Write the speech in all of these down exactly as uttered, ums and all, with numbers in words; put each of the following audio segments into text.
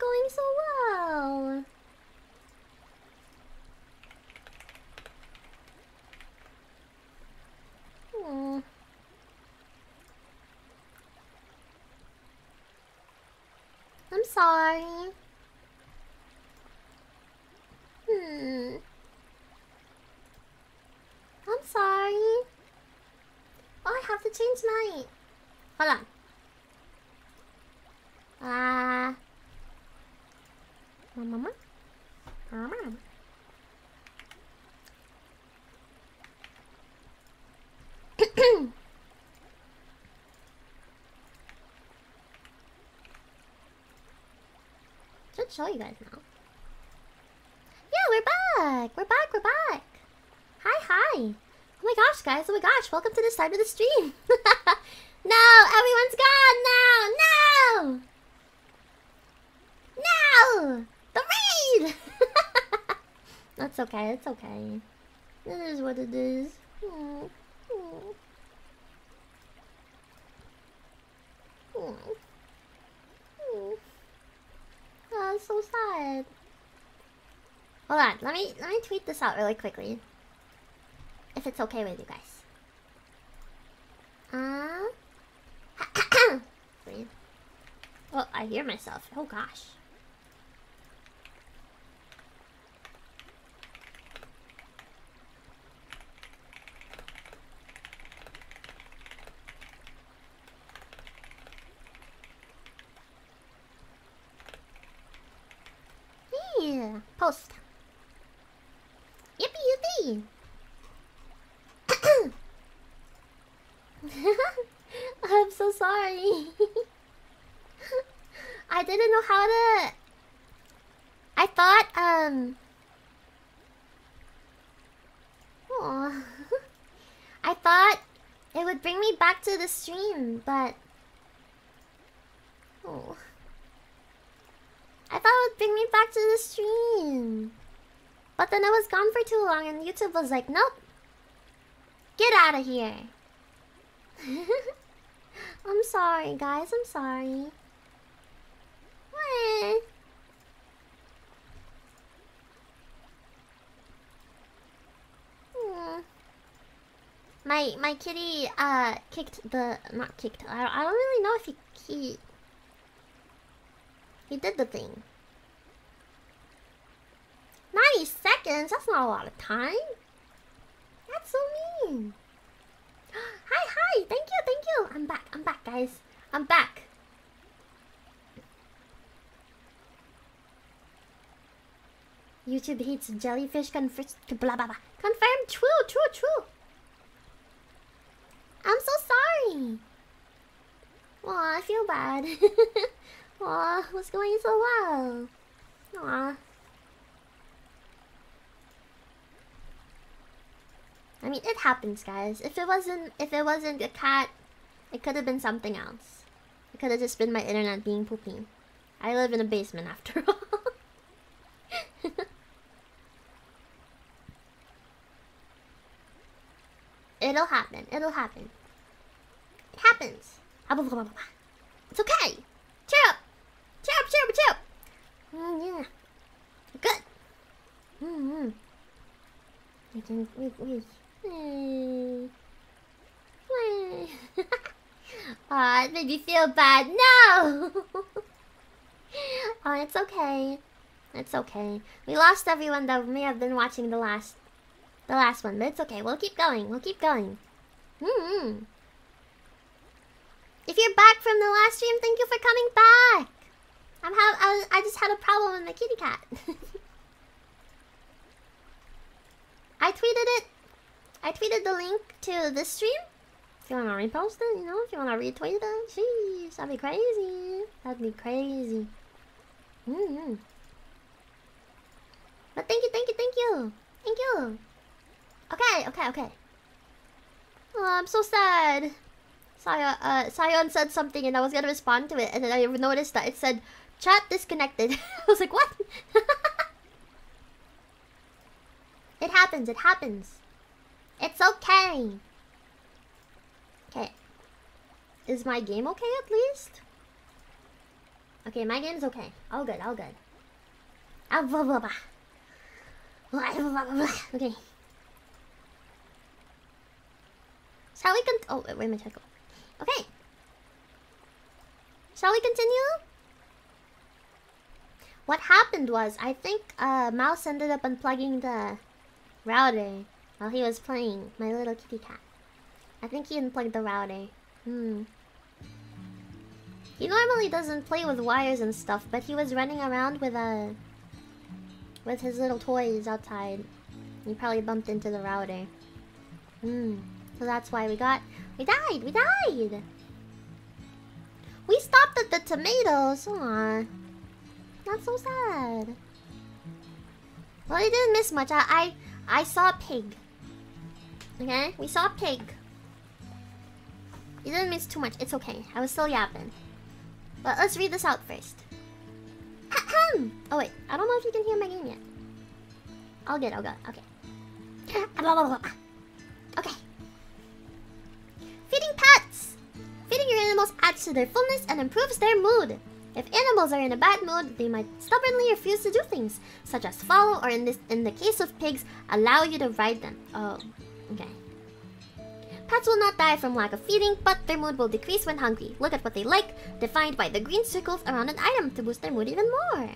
going so well. Aww. I'm sorry. Hmm. I'm sorry. Oh, I have to change night. Hold on. Ah. Uh, mama. Mama. Should show you guys now. Yeah, we're back. We're back. We're back. Hi, hi. Oh my gosh, guys. Oh my gosh. Welcome to the start of the stream. No, everyone's gone now. No. No. The raid. That's okay. It's okay. It is what it is. Mm. Mm. Mm. Mm. Oh, that's so sad. Hold on, let me let me tweet this out really quickly. If it's okay with you guys. Uh Oh, I hear myself. Oh gosh. Yeah. Post. Yippee yippee. I'm so sorry. I didn't know how to. I thought um. Oh. I thought it would bring me back to the stream, but oh. I thought it would bring me back to the stream. But then I was gone for too long and YouTube was like, nope. Get out of here. I'm sorry, guys. I'm sorry. What? Mm. My my kitty uh kicked the not kicked. I I don't really know if he he He did the thing. ninety seconds? That's not a lot of time. That's so mean. Hi, hi. Thank you, thank you. I'm back. I'm back, guys. I'm back. YouTube hates jellyfish. Confirmed. Blah, blah, blah. Confirmed. True, true, true. I'm so sorry. Aw, I feel bad. Aw, what's going so well? Aw. I mean, it happens, guys. If it wasn't, if it wasn't a cat, it could have been something else. It could have just been my internet being poopy. I live in a basement, after all. It'll happen. It'll happen. It happens. It's okay. Cheer up. Cheer up, cheer up, cheer up! Mm, yeah. Good! Mm-hmm. We can... We... we... Hey. Hey. Aw, it made me feel bad. No! Oh, it's okay. It's okay. We lost everyone that may have been watching the last... The last one, but it's okay. We'll keep going. We'll keep going. Mm-hmm. If you're back from the last stream, thank you for coming back! I'm ha I, I just had a problem with my kitty cat. I tweeted it. I tweeted the link to this stream. If you want to repost it, you know, if you want to retweet it, jeez, that'd be crazy. That'd be crazy. Mm-hmm. But thank you, thank you, thank you. Thank you. Okay, okay, okay. Oh, I'm so sad. Sion, uh, Sion said something and I was gonna respond to it and then I noticed that it said, chat disconnected. I was like, what? It happens, it happens. It's okay. Okay. Is my game okay at least? Okay, my game's okay. All good, all good. Okay. Shall we con- Oh, wait, wait a minute. Okay. Shall we continue? What happened was, I think uh, Mouse ended up unplugging the router while he was playing. My little kitty cat. I think he unplugged the router. Hmm. He normally doesn't play with wires and stuff, but he was running around with a... with his little toys outside. He probably bumped into the router. Hmm. So that's why we got... We died! We died! We stopped at the tomatoes! Aww. That's so sad. Well, I didn't miss much. I, I, I saw a pig. Okay? We saw a pig. You didn't miss too much. It's okay. I was still yapping. But let's read this out first. Ahem. Oh wait, I don't know if you can hear my game yet. I'll get, I'll go. Okay. Okay. Feeding pets. Feeding your animals adds to their fullness and improves their mood. If animals are in a bad mood, they might stubbornly refuse to do things, such as follow, or in this, in the case of pigs, allow you to ride them. Oh, okay. Pets will not die from lack of feeding, but their mood will decrease when hungry. Look at what they like, defined by the green circles around an item to boost their mood even more.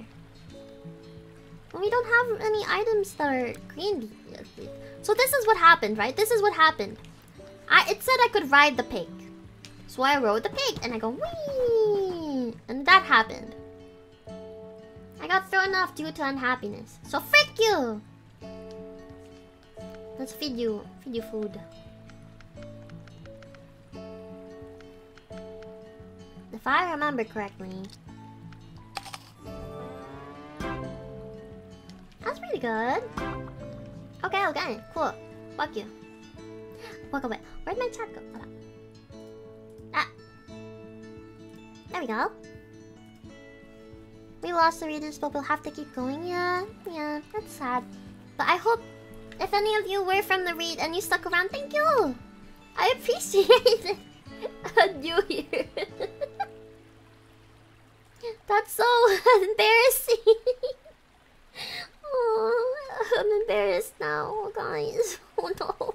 We don't have any items that are green. So this is what happened, right? This is what happened. I, it said I could ride the pig. So I rode the pig and I go, wee! And that happened. I got thrown off due to unhappiness. So frick you! Let's feed you. Feed you food. If I remember correctly. That's pretty good. Okay, okay, cool. Fuck you. Walk away. Where'd my chat go? Hold on. Ah. There we go. We lost the readers, but we'll have to keep going. Yeah, yeah, that's sad. But I hope if any of you were from the read and you stuck around, thank you! I appreciate it. A new year. That's so embarrassing. Oh, I'm embarrassed now, guys. Oh no.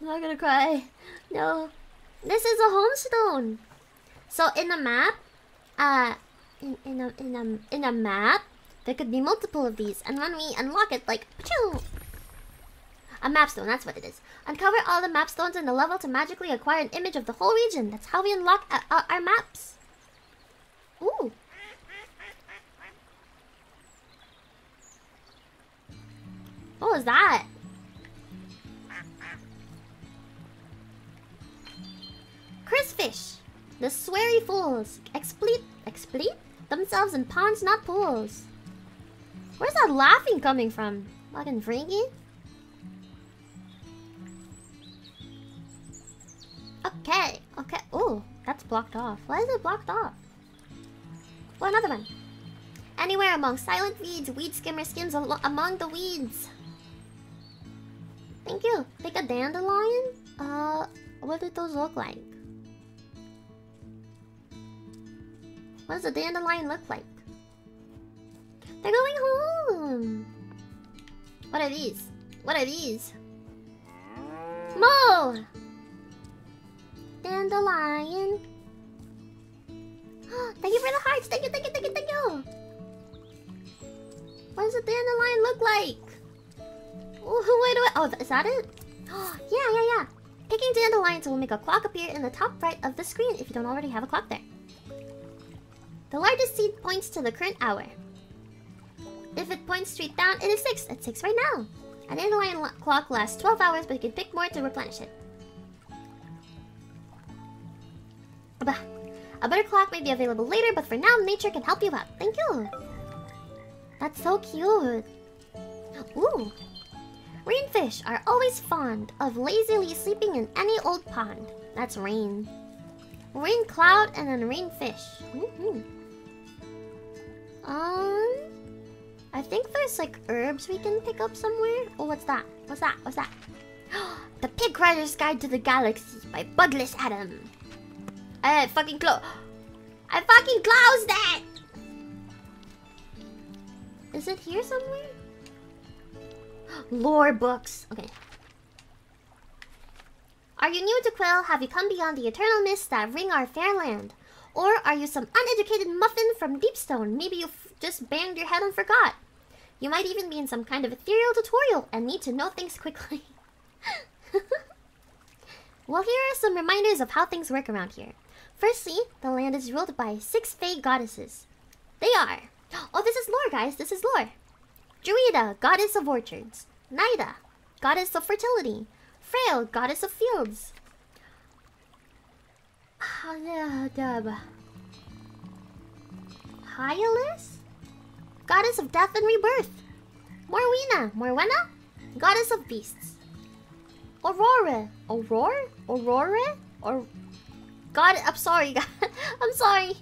I'm not gonna cry. No. This is a homestone. So in a map, uh, in in a in a in a map, there could be multiple of these, and when we unlock it, like, pachoo! A mapstone, that's what it is. Uncover all the mapstones in the level to magically acquire an image of the whole region. That's how we unlock uh, uh, our maps. Ooh. What was that? Chrisfish. The sweary fools. Expleet, expleet themselves in ponds, not pools. Where's that laughing coming from? Fucking freaky? Okay, okay. Oh, that's blocked off. Why is it blocked off? Oh, another one. Anywhere among silent weeds, weed skimmer skims al among the weeds. Thank you. Pick a dandelion? Uh, what did those look like? What does a dandelion look like? They're going home. What are these? What are these? Mo! Dandelion. Thank you for the hearts. Thank you, thank you, thank you, thank you. What does a dandelion look like? Ooh, where do I... Oh, is that it? Yeah, yeah, yeah. Picking dandelions will make a clock appear in the top right of the screen if you don't already have a clock there. The largest seed points to the current hour. If it points straight down, it is six. It's six right now. A dandelion clock lasts twelve hours, but you can pick more to replenish it. A better clock may be available later, but for now, nature can help you out. Thank you! That's so cute! Ooh! Rainfish are always fond of lazily sleeping in any old pond. That's rain. Rain cloud and then rainfish. Mm-hmm. Um... I think there's like herbs we can pick up somewhere. Oh, what's that? What's that? What's that? The Pig Rider's Guide to the Galaxy by Bugless Adam. Hey, fucking close. I fucking closed it! Is it here somewhere? Lore books. Okay. Are you new to Quill? Have you come beyond the eternal mists that ring our fair land? Or are you some uneducated muffin from Deepstone? Maybe you f just banged your head and forgot. You might even be in some kind of ethereal tutorial and need to know things quickly. Well, here are some reminders of how things work around here. Firstly, the land is ruled by six fae goddesses. They are... Oh, this is lore, guys. This is lore. Druida, goddess of orchards. Naida, goddess of fertility. Frail, goddess of fields. Hyalus, goddess of death and rebirth. Morwenna, Morwenna, goddess of beasts. Aurora, Aurora, Aurora, or God. I'm sorry, God, I'm sorry.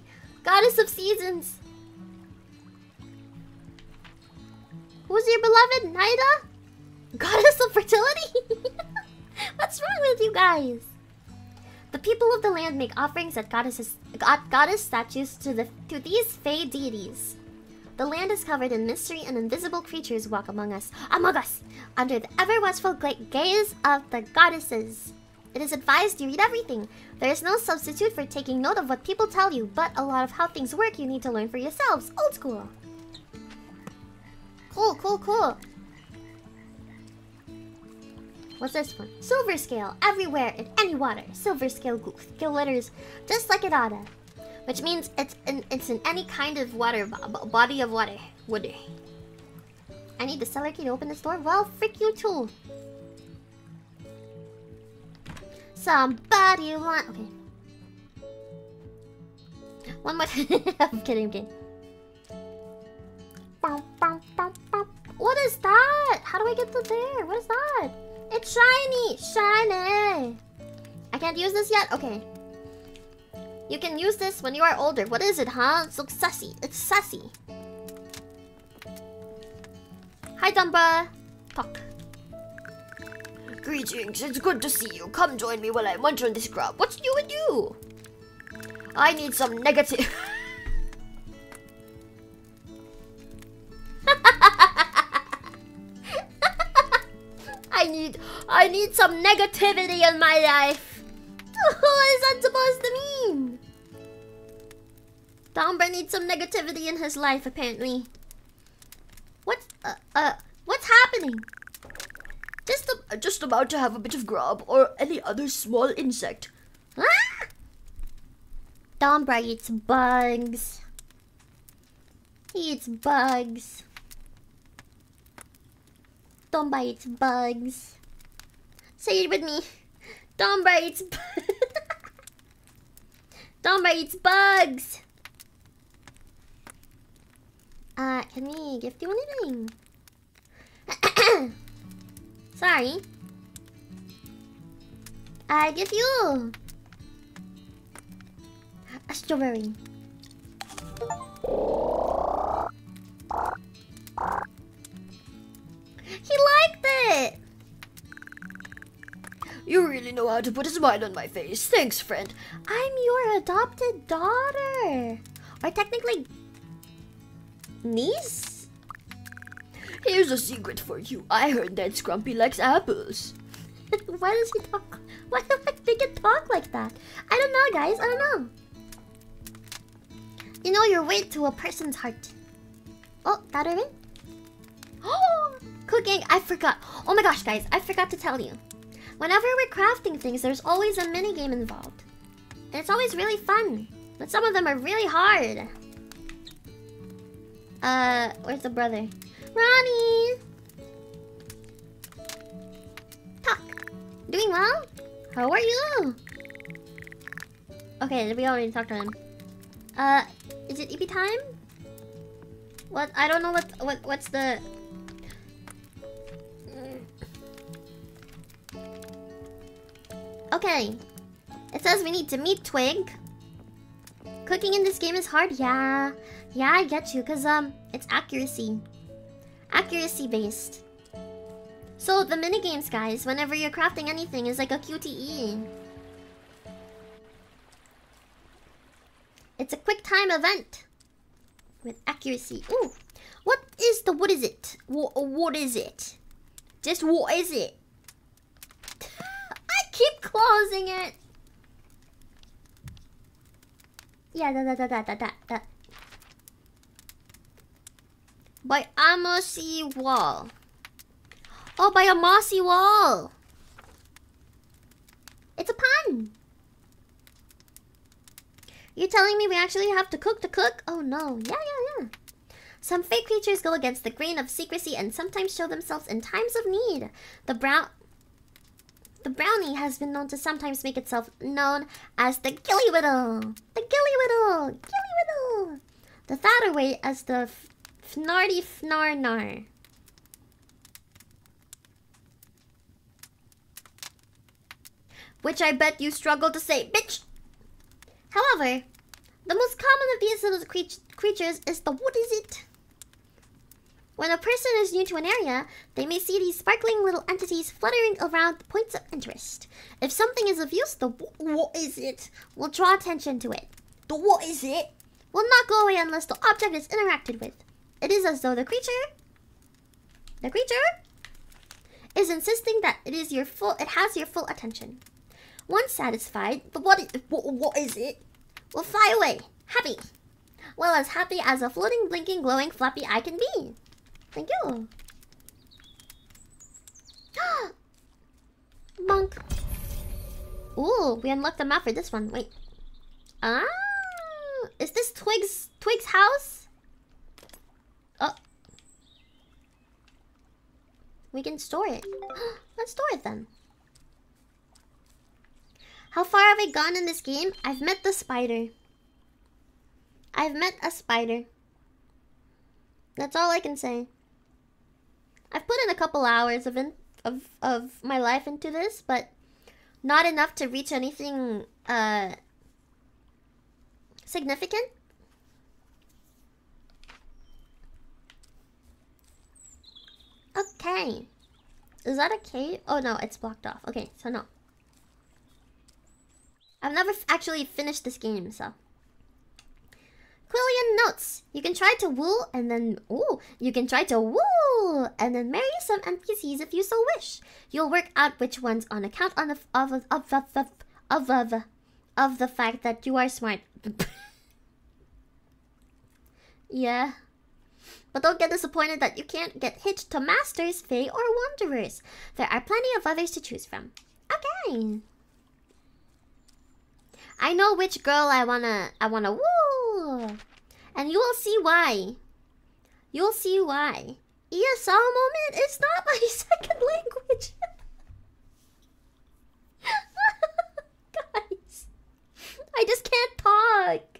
Goddess of seasons. Who's your beloved? Naida, goddess of fertility. What's wrong with you guys? The people of the land make offerings at goddesses, god, goddess statues to the to these fae deities. The land is covered in mystery, and invisible creatures walk among us, among us, under the ever-watchful gaze of the goddesses. It is advised you read everything. There is no substitute for taking note of what people tell you, but a lot of how things work you need to learn for yourselves. Old school. Cool, cool, cool. What's this one? Silver scale, everywhere in any water. Silver scale glitters just like it oughta, which means it's in it's in any kind of water body of water. Water. I need the cellar key to open this door. Well, frick you too. Somebody want? Okay. One more. I'm kidding. I'm kidding. What is that? How do I get to there? What is that? It's shiny! Shiny! I can't use this yet? Okay. You can use this when you are older. What is it, huh? It looks sassy. It's sassy. Hi, Dumba. Talk. Greetings. It's good to see you. Come join me while I munch on this crop. What's new with you? I need some negative... I need, I need some negativity in my life. What is that supposed to mean? Dombra needs some negativity in his life, apparently. What's, uh, uh, what's happening? Just, uh, just about to have a bit of grub or any other small insect. Huh? Dombra eats bugs. He eats bugs. Dombra eats bugs. Say it with me. Dombra eats bugs. Dombra eats bugs. Uh, can we gift you anything? Sorry. I give you a strawberry. He liked it! You really know how to put a smile on my face. Thanks, friend. I'm your adopted daughter. Or technically... niece? Here's a secret for you. I heard that Scrumpy likes apples. Why does he talk... Why do I think it talk like that? I don't know, guys. I don't know. You know your way to a person's heart. Oh, that open? Oh! Cooking, I forgot. Oh my gosh, guys, I forgot to tell you. Whenever we're crafting things, there's always a minigame involved. And it's always really fun. But some of them are really hard. Uh, where's the brother? Ronnie! Talk. Doing well? How are you? Okay, we already talked to him. Uh, is it E P time? What? I don't know what, what what's the... Okay, it says we need to meet Twig. Cooking in this game is hard, yeah. Yeah, I get you, because um, it's accuracy. Accuracy based. So the minigames, guys, whenever you're crafting anything, is like a Q T E. It's a quick time event with accuracy. Ooh, what is the what is it? What, what is it? Just what is it? I keep closing it. Yeah, da da da da da da da. By a mossy wall. Oh, by a mossy wall. It's a pun. You're telling me we actually have to cook to cook? Oh no, yeah, yeah, yeah. Some fake creatures go against the grain of secrecy and sometimes show themselves in times of need. The brown... The brownie has been known to sometimes make itself known as the Gilly Whittle. The Gilly Whittle. Gilly Whittle. The Thatterway as the Fnardy Fnarnar. Which I bet you struggle to say, bitch. However, the most common of these little cre creatures is the what is it? When a person is new to an area, they may see these sparkling little entities fluttering around the points of interest. If something is of use, the what is it will draw attention to it. The what is it will not go away unless the object is interacted with. It is as though the creature, the creature, is insisting that it is your full, it has your full attention. Once satisfied, the what is, what is it will fly away, happy. Well, as happy as a floating, blinking, glowing, floppy eye can be. Thank you. Monk. Ooh, we unlocked the map for this one. Wait. Ah, is this Twig's Twig's house? Oh. We can store it. Let's store it then. How far have I gone in this game? I've met the spider. I've met a spider. That's all I can say. I've put in a couple hours of in, of of my life into this, but not enough to reach anything uh, significant. Okay, is that a cave? Oh no, it's blocked off. Okay, so no. I've never f actually finished this game, so. Quillian notes, you can try to woo and then ooh, you can try to woo and then marry some N P Cs if you so wish. You'll work out which ones on account on the of of of of of of, of, of the fact that you are smart. Yeah, but don't get disappointed that you can't get hitched to masters, fae, or wanderers. There are plenty of others to choose from. Okay. I know which girl I wanna I wanna woo, and you will see why. You'll see why. E S L moment is not my second language. Guys, I just can't talk.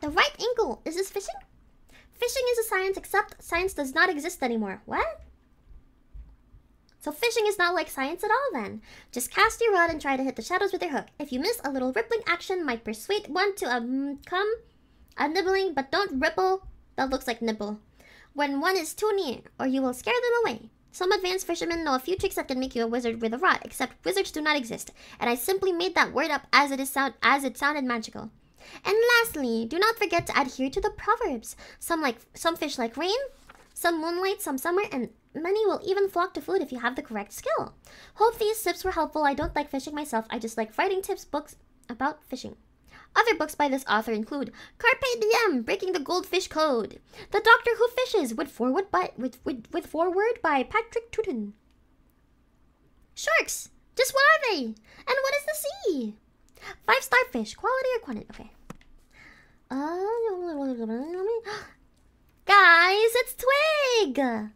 The right angle. Is this fishing? Fishing is a science, except science does not exist anymore. What? So fishing is not like science at all then. Just cast your rod and try to hit the shadows with your hook. If you miss, a little rippling action might persuade one to um, come a nibbling, but don't ripple. That looks like nibble. When one is too near, or you will scare them away. Some advanced fishermen know a few tricks that can make you a wizard with a rod, except wizards do not exist. And I simply made that word up as it is sound as it sounded magical. And lastly, do not forget to adhere to the proverbs. Some like some fish like rain, some moonlight, some summer, and many will even flock to food if you have the correct skill. Hope these tips were helpful. I don't like fishing myself. I just like writing tips, books about fishing. Other books by this author include Carpe Diem, Breaking the Goldfish Code, The Doctor Who Fishes, with forward by with with, with forward by Patrick Troughton. Sharks. Just what are they? And what is the sea? Five star fish. Quality or quantity? Okay. Uh, guys, it's Twig.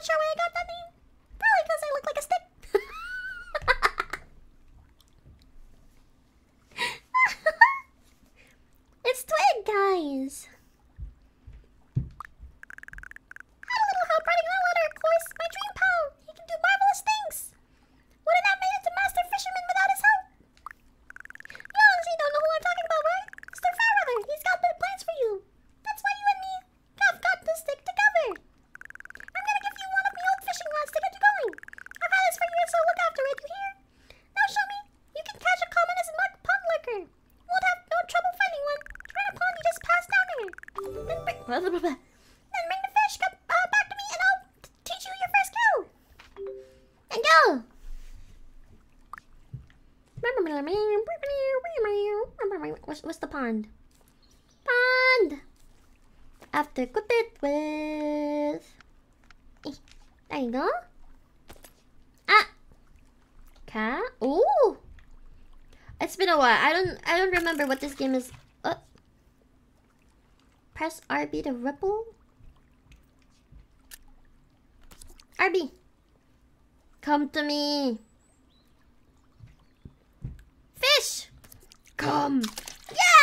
Not sure where I got that name. Probably because I look like a stick. It's Twig, guys. Had a little help running hot water, of course. My dream pal. He can do marvelous things. Wouldn't have made it to master fisherman without his help. You obviously don't know who I'm talking about. blah, blah, blah, blah. Then bring the fish come, uh, back to me and I'll teach you your first skill. And go. What's, what's the pond? Pond. After equip it with... There you go. Ah. Cat. Ooh. It's been a while. I don't I don't remember what this game is. Uh, press R B to ripple. R B. Come to me. Fish. Come.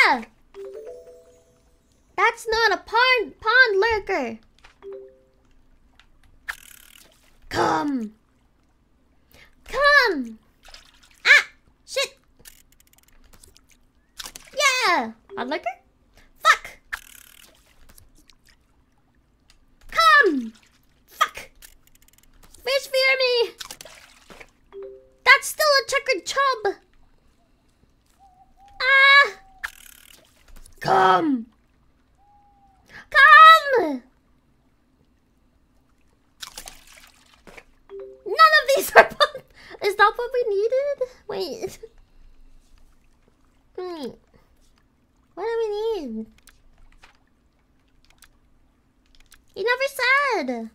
Yeah. That's not a pond pond lurker. Come. Come. Ah, shit. Yeah! Pond lurker? Fuck! Come! Fuck! Fish fear me! That's still a checkered chub! Ah! Come! Come! None of these are pond. Is that what we needed? Wait. Hmm. What do we need? He never said.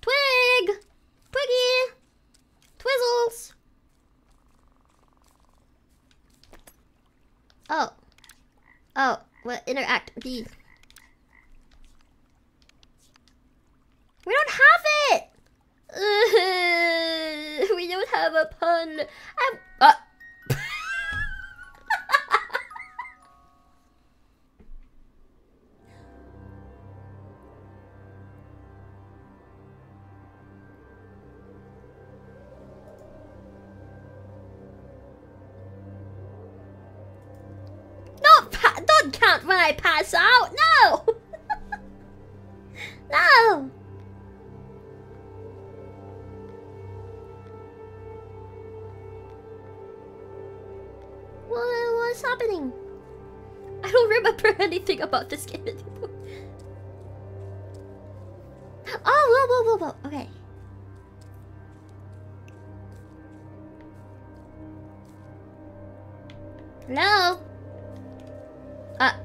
Twig, Twiggy, Twizzles. Oh, oh, well, interact D. We don't have it. Uh, we don't have a pun. I'm, uh, when I pass out? No! No! What, what is happening? I don't remember anything about this game anymore. Oh, whoa, whoa, whoa, whoa. Okay. Hello? Uh. Ah!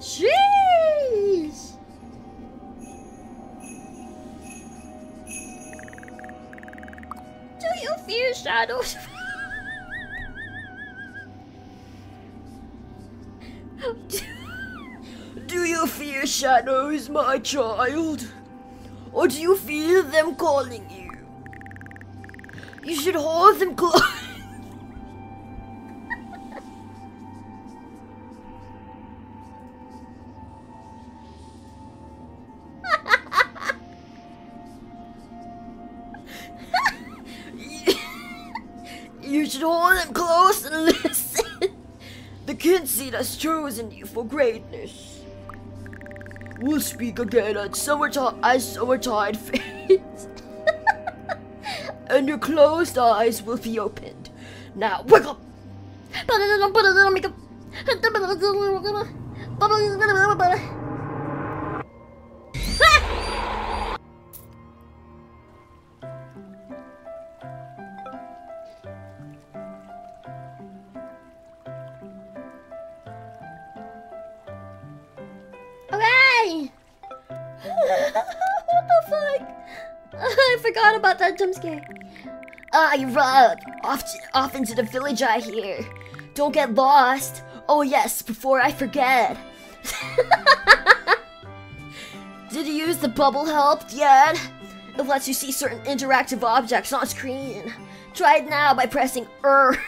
Jeez. Do you fear shadows? Do you fear shadows, my child? Or do you feel them calling you? You should hold them close. You should hold them close and listen. The Kynseed has chosen you for greatness. We'll speak again at Summer Tide Faire. And your closed eyes will be opened. Now, wiggle! Put a little, put a little makeup. Okay! What the fuck? I forgot about that jump scare. Ah, you're right. Off, to, off into the village, I hear. Don't get lost. Oh yes, before I forget. Did you use the bubble help yet? It lets you see certain interactive objects on screen. Try it now by pressing R.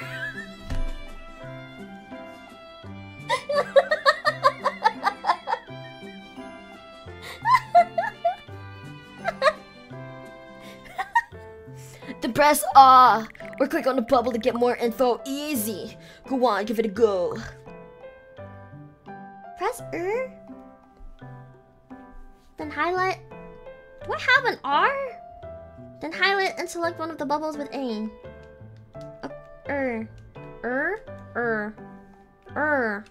Press ah, or click on the bubble to get more info. Easy. Go on, give it a go. Press R. Then highlight. Do I have an R? Then highlight and select one of the bubbles with A. Uh, R. Er, er, er.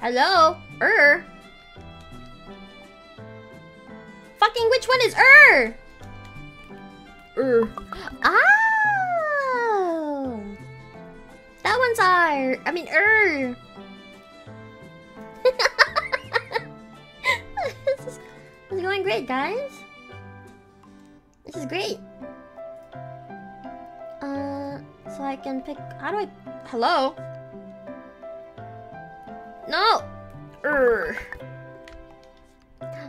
Hello? Er? Fucking which one is er? Er. Oh! That one's R. I mean, er. This is this is going great, guys. This is great. Uh, so I can pick. How do I? Hello. No. Er.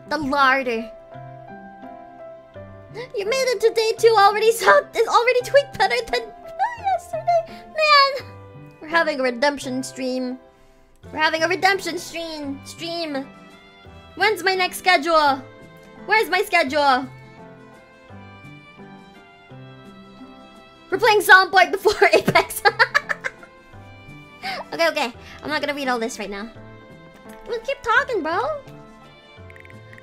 The larder. You made it today too. Already sound is already tweaked better than yesterday. Man, we're having a redemption stream. We're having a redemption stream. Stream. When's my next schedule? Where's my schedule? We're playing Zomboid before Apex. Okay, okay. I'm not gonna read all this right now. We'll keep talking, bro.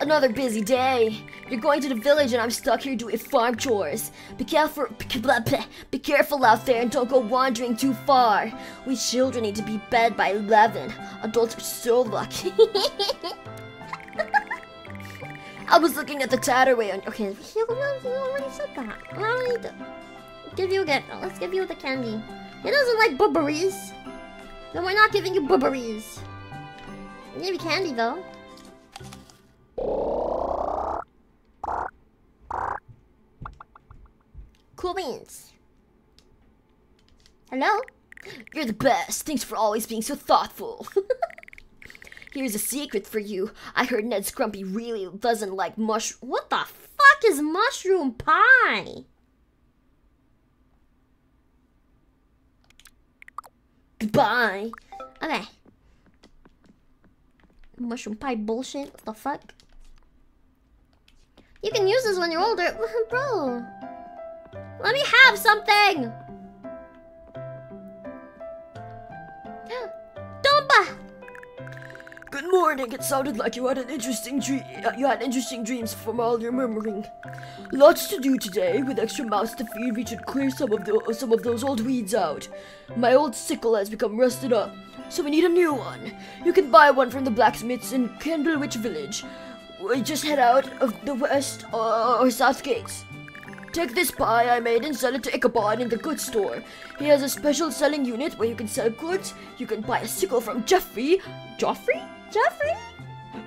Another busy day. You're going to the village and I'm stuck here doing farm chores. Be careful, be careful out there and don't go wandering too far. We children need to be bed by eleven. Adults are so lucky. I was looking at the Tatterway on- Okay, he already said that. I don't need to give you again. Let's give you the candy. He doesn't like booberies. Then we're not giving you booberies. We'll give you candy though. Cool beans. Hello? You're the best. Thanks for always being so thoughtful. Here's a secret for you. I heard Ned Scrumpy really doesn't like mush- What the fuck is mushroom pie? Goodbye. Okay. Mushroom pie bullshit. What the fuck? You can use this when you're older. Bro. Let me have something! Dumba! Good morning. It sounded like you had an interesting dream. You had interesting dreams from all your murmuring. Lots to do today. With extra mouths to feed, we should clear some of the some of those old weeds out. My old sickle has become rusted up, so we need a new one. You can buy one from the blacksmiths in Kendlewich Village. We just head out of the west uh, or south gates. Take this pie I made and sell it to Ichabod in the goods store. He has a special selling unit where you can sell goods. You can buy a sickle from Jeffrey. Joffrey? Jeffrey?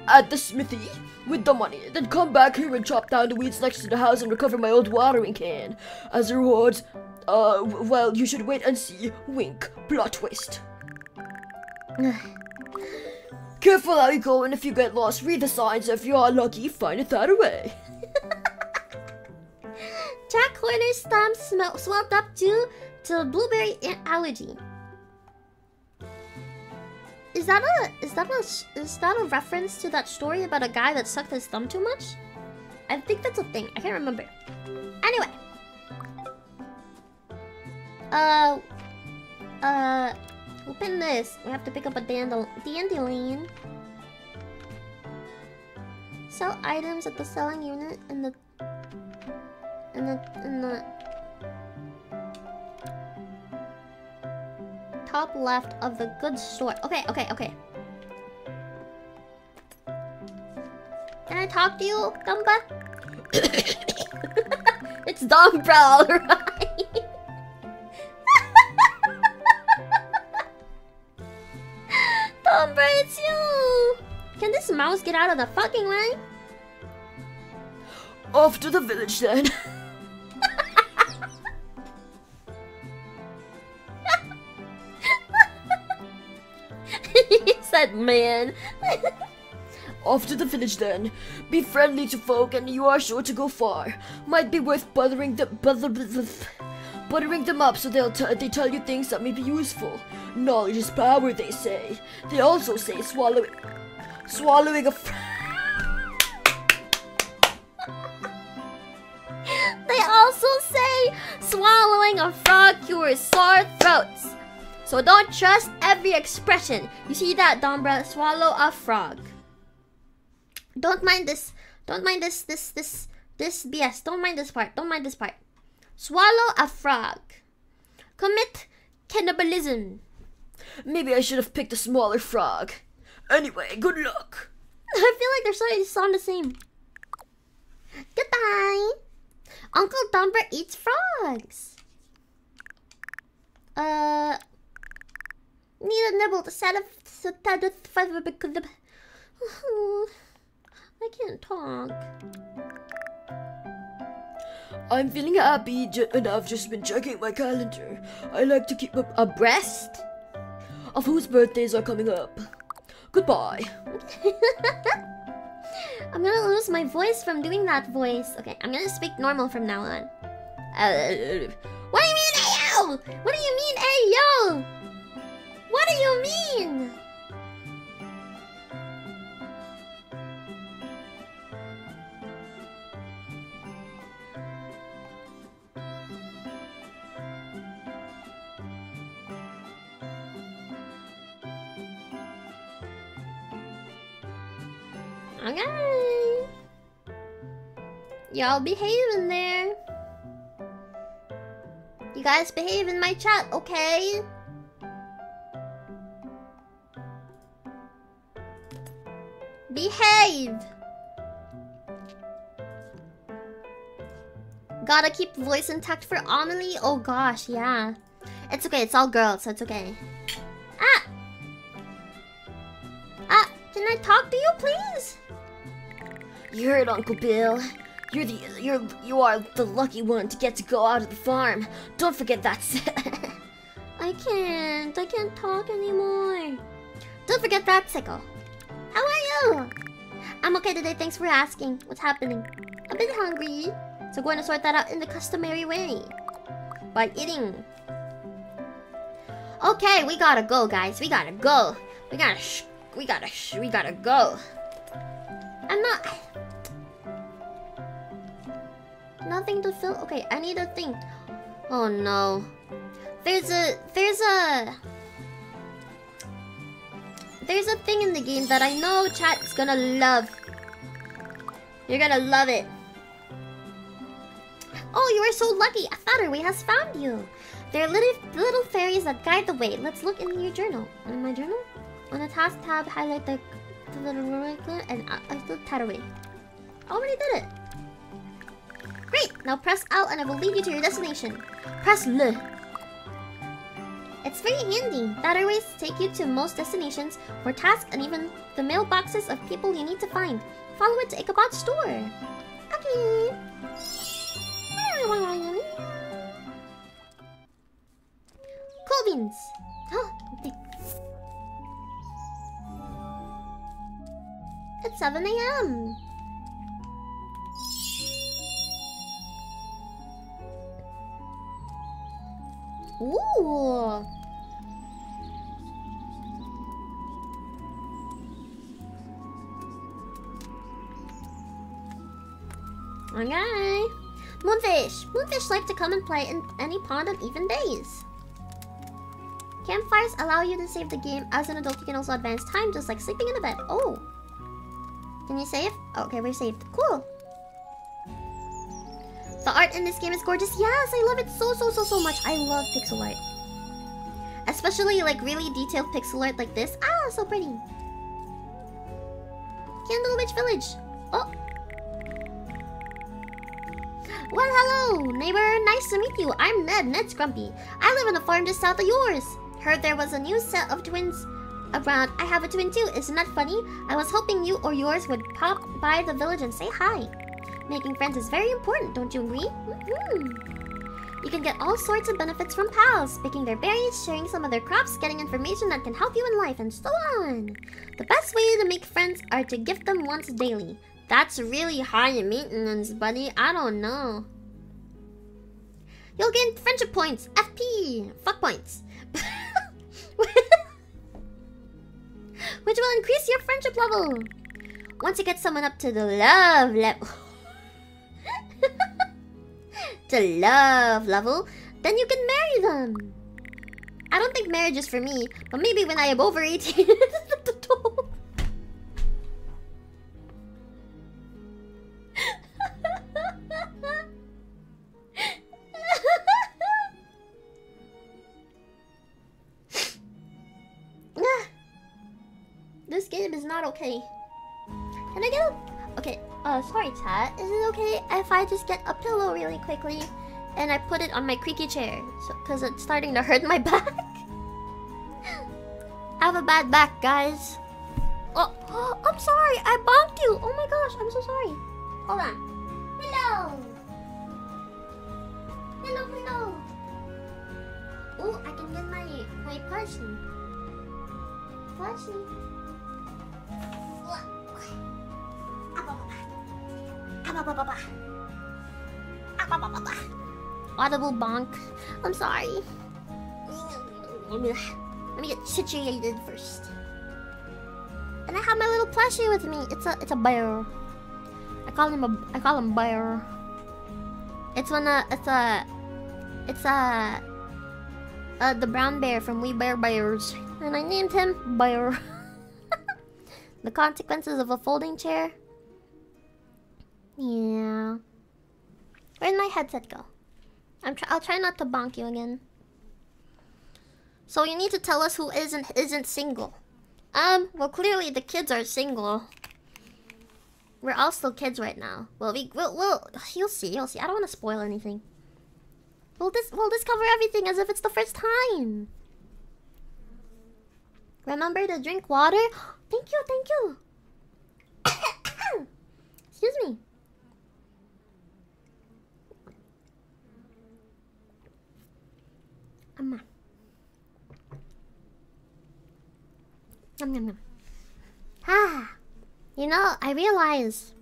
At the smithy with the money. Then come back here and chop down the weeds next to the house and recover my old watering can. As a reward, uh, well, you should wait and see. Wink. Plot twist. Careful how you go, and if you get lost, read the signs. If you are lucky, find it that way. Jack Horner's thumb sm swelled up due to blueberry allergy. Is that a is that a is that a reference to that story about a guy that sucked his thumb too much? I think that's a thing. I can't remember. Anyway, uh, uh. Open this. We have to pick up a dandel dandelion. Sell items at the selling unit in the in the in the top left of the goods store. Okay, okay, okay. Can I talk to you, Dumba? It's Dombra, all right. Dombra, it's you! Can this mouse get out of the fucking way? Off to the village then. He said, man. Off to the village then. Be friendly to folk and you are sure to go far. Might be worth buttering the... Buttering them up so they'll t they tell you things that may be useful. Knowledge is power, they say. They also say swallowing... Swallowing a fr They also say swallowing a frog cures sore throats. So don't trust every expression. You see that, Dombra? Swallow a frog. Don't mind this. Don't mind this, this, this, this B S. Don't mind this part. Don't mind this part. Swallow a frog. Commit Cannibalism. Maybe I should have picked a smaller frog. Anyway, good luck. I feel like they're so they sound the same. Goodbye. Uncle Dombra eats frogs. Uh, need a nibble to satisfy the. I can't talk. I'm feeling happy, and I've just been checking my calendar. I like to keep up abreast of whose birthdays are coming up. Goodbye. I'm gonna lose my voice from doing that voice. Okay, I'm gonna speak normal from now on. Uh, what do you mean, ayo? What do you mean, ayo? What do you mean? Okay. Y'all behave in there. You guys behave in my chat, okay? Behave. Gotta keep voice intact for Amelie. Oh gosh, yeah. It's okay, it's all girls, so it's okay. Ah! Ah, can I talk to you, please? You heard Uncle Bill. You're the you're you are the lucky one to get to go out of the farm. Don't forget that. I can't. I can't talk anymore. Don't forget that, Sickle. How are you? I'm okay today. Thanks for asking. What's happening? A bit hungry, so going to sort that out in the customary way by eating. Okay, we gotta go, guys. We gotta go. We gotta. Sh we gotta. Sh we gotta go. I'm not. Nothing to fill. Okay, I need a thing. Oh no. There's a there's a There's a thing in the game that I know chat's gonna love. You're gonna love it. Oh, you are so lucky. A Fatterway has found you. They're little little fairies that guide the way. Let's look in your journal. In my journal? On the task tab, highlight the the little and I still Tatterway. I already did it. Great! Now press L and I will lead you to your destination. Press L. It's very handy. Tatterways take you to most destinations for tasks and even the mailboxes of people you need to find. Follow it to Ichabod's store. Okay. Cool beans. Huh? It's seven A M Ooh. Okay. Moonfish. Moonfish like to come and play in any pond on even days. Campfires allow you to save the game. As an adult, you can also advance time, just like sleeping in a bed. Oh. Can you save? Oh, okay, we're saved. Cool. The art in this game is gorgeous. Yes, I love it so, so, so, so much. I love pixel art. Especially, like, really detailed pixel art like this. Ah, so pretty. Kendlewich Village. Oh. Well, hello, neighbor. Nice to meet you. I'm Ned, Ned Scrumpy. I live on a farm just south of yours. Heard there was a new set of twins around. I have a twin too. Isn't that funny? I was hoping you or yours would pop by the village and say hi. Making friends is very important, don't you agree? Mm-hmm. You can get all sorts of benefits from pals. Picking their berries, sharing some of their crops, getting information that can help you in life, and so on. The best way to make friends are to gift them once daily. That's really high maintenance, buddy. I don't know. You'll gain friendship points. F P. Fuck points. Which will increase your friendship level. Once you get someone up to the love level... to love level, then you can marry them. I don't think marriage is for me, but maybe when I am over eighteen. This game is not okay. Can I get a... Okay, uh, sorry chat. Is it okay if I just get a pillow really quickly and I put it on my creaky chair? So, because it's starting to hurt my back. I have a bad back, guys. Oh, oh, I'm sorry. I bonked you. Oh my gosh, I'm so sorry. Hold on. Hello. Hello, hello. Oh, I can get my, my person. Person. Audible bonk. I'm sorry. Let me get situated first. And I have my little plushie with me. It's a it's a bear. I call him a I call him bear. It's one uh it's a it's a uh the brown bear from We Bare Bears. And I named him Bear. The consequences of a folding chair. Yeah. Where'd my headset go? I'm try I'll try not to bonk you again. So you need to tell us who is and isn't single. Um, well clearly the kids are single. We're all still kids right now. Well, we will we'll, you'll see, you'll see. I don't want to spoil anything. We'll dis we'll discover everything as if it's the first time. Remember to drink water. Thank you, thank you. Excuse me. Amma. Nom, nom, nom. Ah, you know, I realize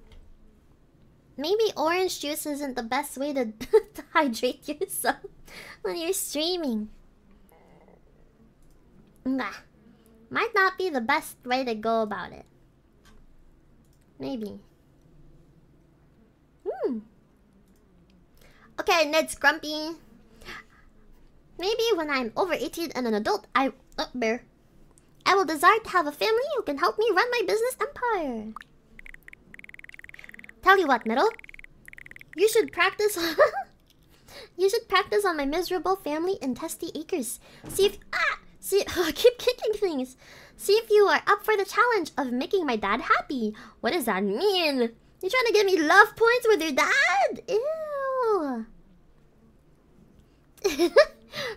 maybe orange juice isn't the best way to, to hydrate yourself when you're streaming. Nah, might not be the best way to go about it. Maybe. Hmm. Okay, Ned Scrumpy. Maybe when I'm over eighteen and an adult, I up oh, bear. I will desire to have a family who can help me run my business empire. Tell you what, Middle. You should practice... you should practice on my miserable family in Testy Acres. See if... Ah! See if, I keep kicking things. See if you are up for the challenge of making my dad happy. What does that mean? You trying to give me love points with your dad? Ew.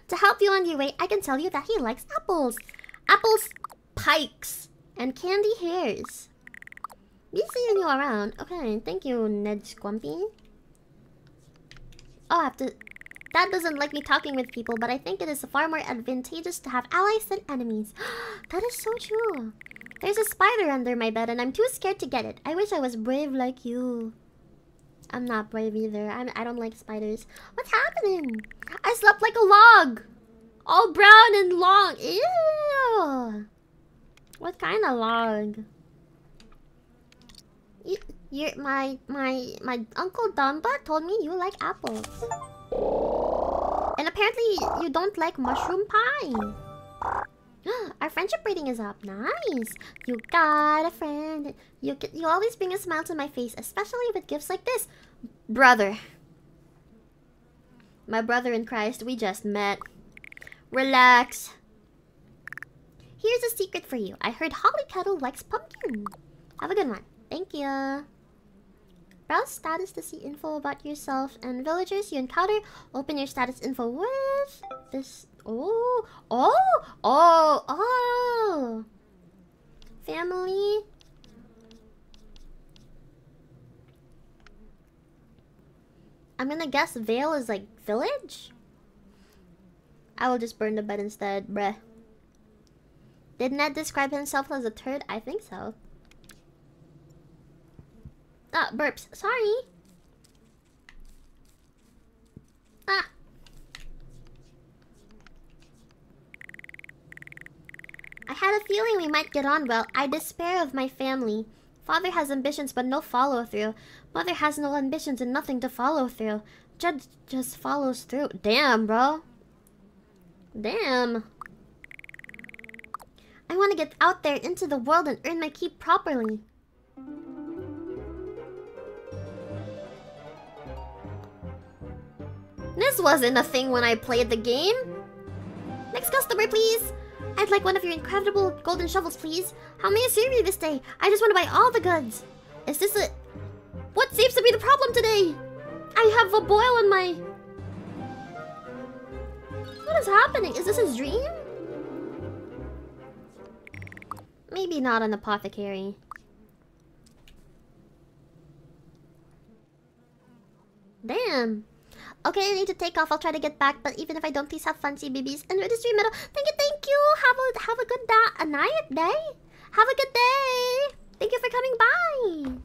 To help you on your way, I can tell you that he likes apples. Apples, pikes, and candy hairs. Be seeing you around. Okay, thank you, Ned Scrumpy. Oh, I have to... Dad doesn't like me talking with people, but I think it is far more advantageous to have allies than enemies. That is so true. There's a spider under my bed, and I'm too scared to get it. I wish I was brave like you. I'm not brave either. I'm, I don't like spiders. What's happening? I slept like a log. All brown and long. Ew. What kind of log? You, you're, my my my uncle Dumba told me you like apples. And apparently you don't like mushroom pie. Our friendship rating is up. Nice. You got a friend. You you always bring a smile to my face, especially with gifts like this, brother. My brother in Christ, we just met. Relax. Here's a secret for you. I heard Holly Kettle likes pumpkin. Have a good one. Thank you. Browse status to see info about yourself and villagers you encounter. Open your status info with this. Oh, oh, oh, oh. Family. I'm gonna guess Vale is like village? I will just burn the bed instead, bruh. Did Ned describe himself as a turd? I think so. Ah, burps. Sorry. Ah. I had a feeling we might get on well. I despair of my family. Father has ambitions but no follow-through. Mother has no ambitions and nothing to follow through. Judge just follows through. Damn, bro. Damn. I want to get out there into the world and earn my keep properly. This wasn't a thing when I played the game. Next customer, please. I'd like one of your incredible golden shovels, please. How may I serve you this day? I just want to buy all the goods. Is this a... What seems to be the problem today? I have a boil in my... What is happening? Is this his dream? Maybe not an apothecary. Damn. Okay, I need to take off. I'll try to get back, but even if I don't, please have fun, C B Bs. And registry medal. Thank you, thank you. Have a have a good da- a night day. Have a good day. Thank you for coming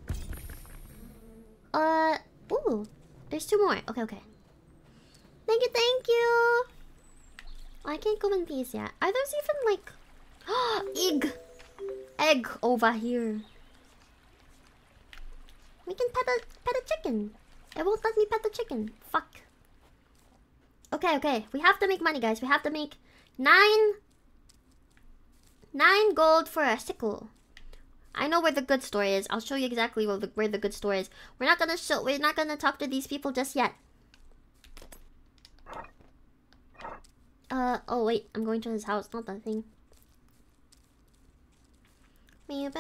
by. Uh, ooh, there's two more. Okay, okay. Thank you, thank you. Oh, I can't go in these yet. Are those even like? Egg, egg over here. We can pet a pet a chicken. It won't let me pet the chicken. Fuck. Okay, okay. We have to make money, guys. We have to make nine... Nine gold for a sickle. I know where the good store is. I'll show you exactly where the, where the good store is. We're not gonna show... We're not gonna talk to these people just yet. Uh, oh wait. I'm going to his house. Not that thing. Where's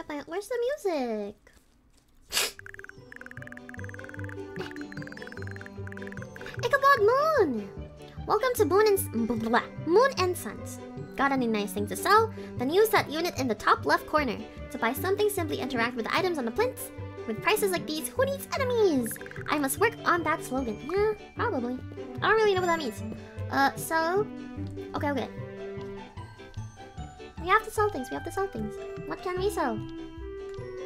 the music? Ichabod Moon! Welcome to Moon and... Blah, Moon and Sons. Got any nice thing to sell? Then use that unit in the top left corner. To buy something, simply interact with items on the plinth. With prices like these, who needs enemies? I must work on that slogan. Yeah, probably. I don't really know what that means. Uh, so... Okay, okay. We have to sell things, we have to sell things. What can we sell?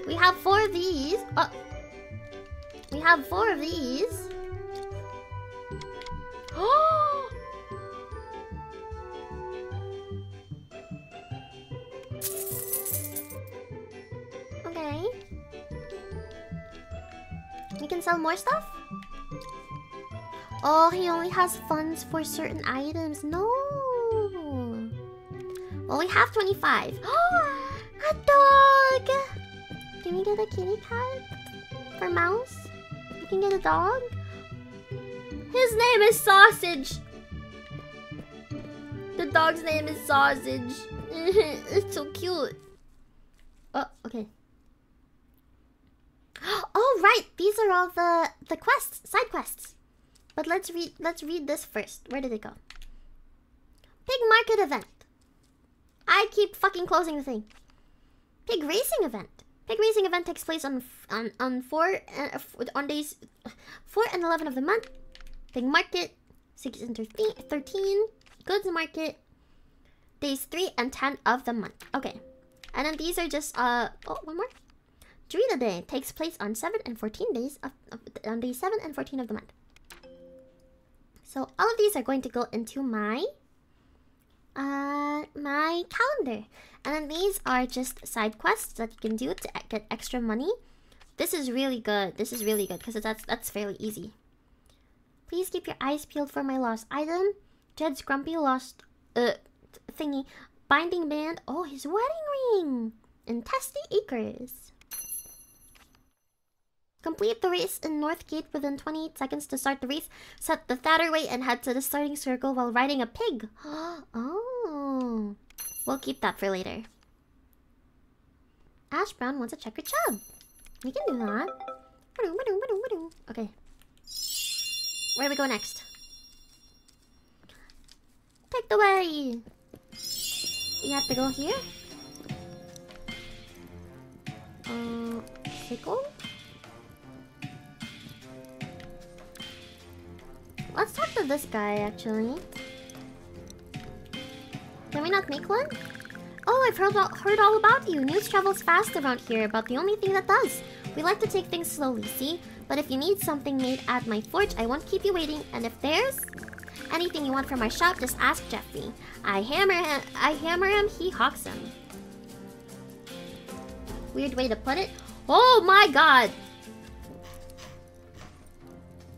We have four of these. Oh. We have four of these. Oh! Okay. We can sell more stuff? Oh, he only has funds for certain items. No! Well, we have twenty-five. Oh! A dog! Can we get a kitty cat? For mouse? We can get a dog? His name is Sausage. The dog's name is Sausage. It's so cute. Oh, okay. Oh, right. These are all the the quests, side quests. But let's read let's read this first. Where did it go? Pig market event. I keep fucking closing the thing. Pig racing event. Pig racing event takes place on on on four uh, on days four and eleven of the month. Pig market, six and thirteen, goods market, days three and ten of the month. Okay. And then these are just, uh, oh, one more. Druida Day takes place on seven and fourteen days, of, of, on day seven and fourteen of the month. So all of these are going to go into my, uh, my calendar. And then these are just side quests that you can do to get extra money. This is really good. This is really good because that's, that's fairly easy. Please keep your eyes peeled for my lost item. Ned Scrumpy lost... Uh, thingy. Binding band. Oh, his wedding ring! And Testy Acres. Complete the race in North Gate within twenty-eight seconds to start the race. Set the Thatterway and head to the starting circle while riding a pig. Oh. We'll keep that for later. Ash Brown wants a checkered chub. We can do that. Okay. Where do we go next? Take the way! We have to go here? Uh, pickle? Let's talk to this guy, actually. Can we not make one? Oh, I've heard all, heard all about you! News travels fast around here about the only thing that does. We like to take things slowly, see? But if you need something made at my forge, I won't keep you waiting. And if there's anything you want from our shop, just ask Jeffrey. I hammer him, I hammer him, he hawks him. Weird way to put it. Oh my god!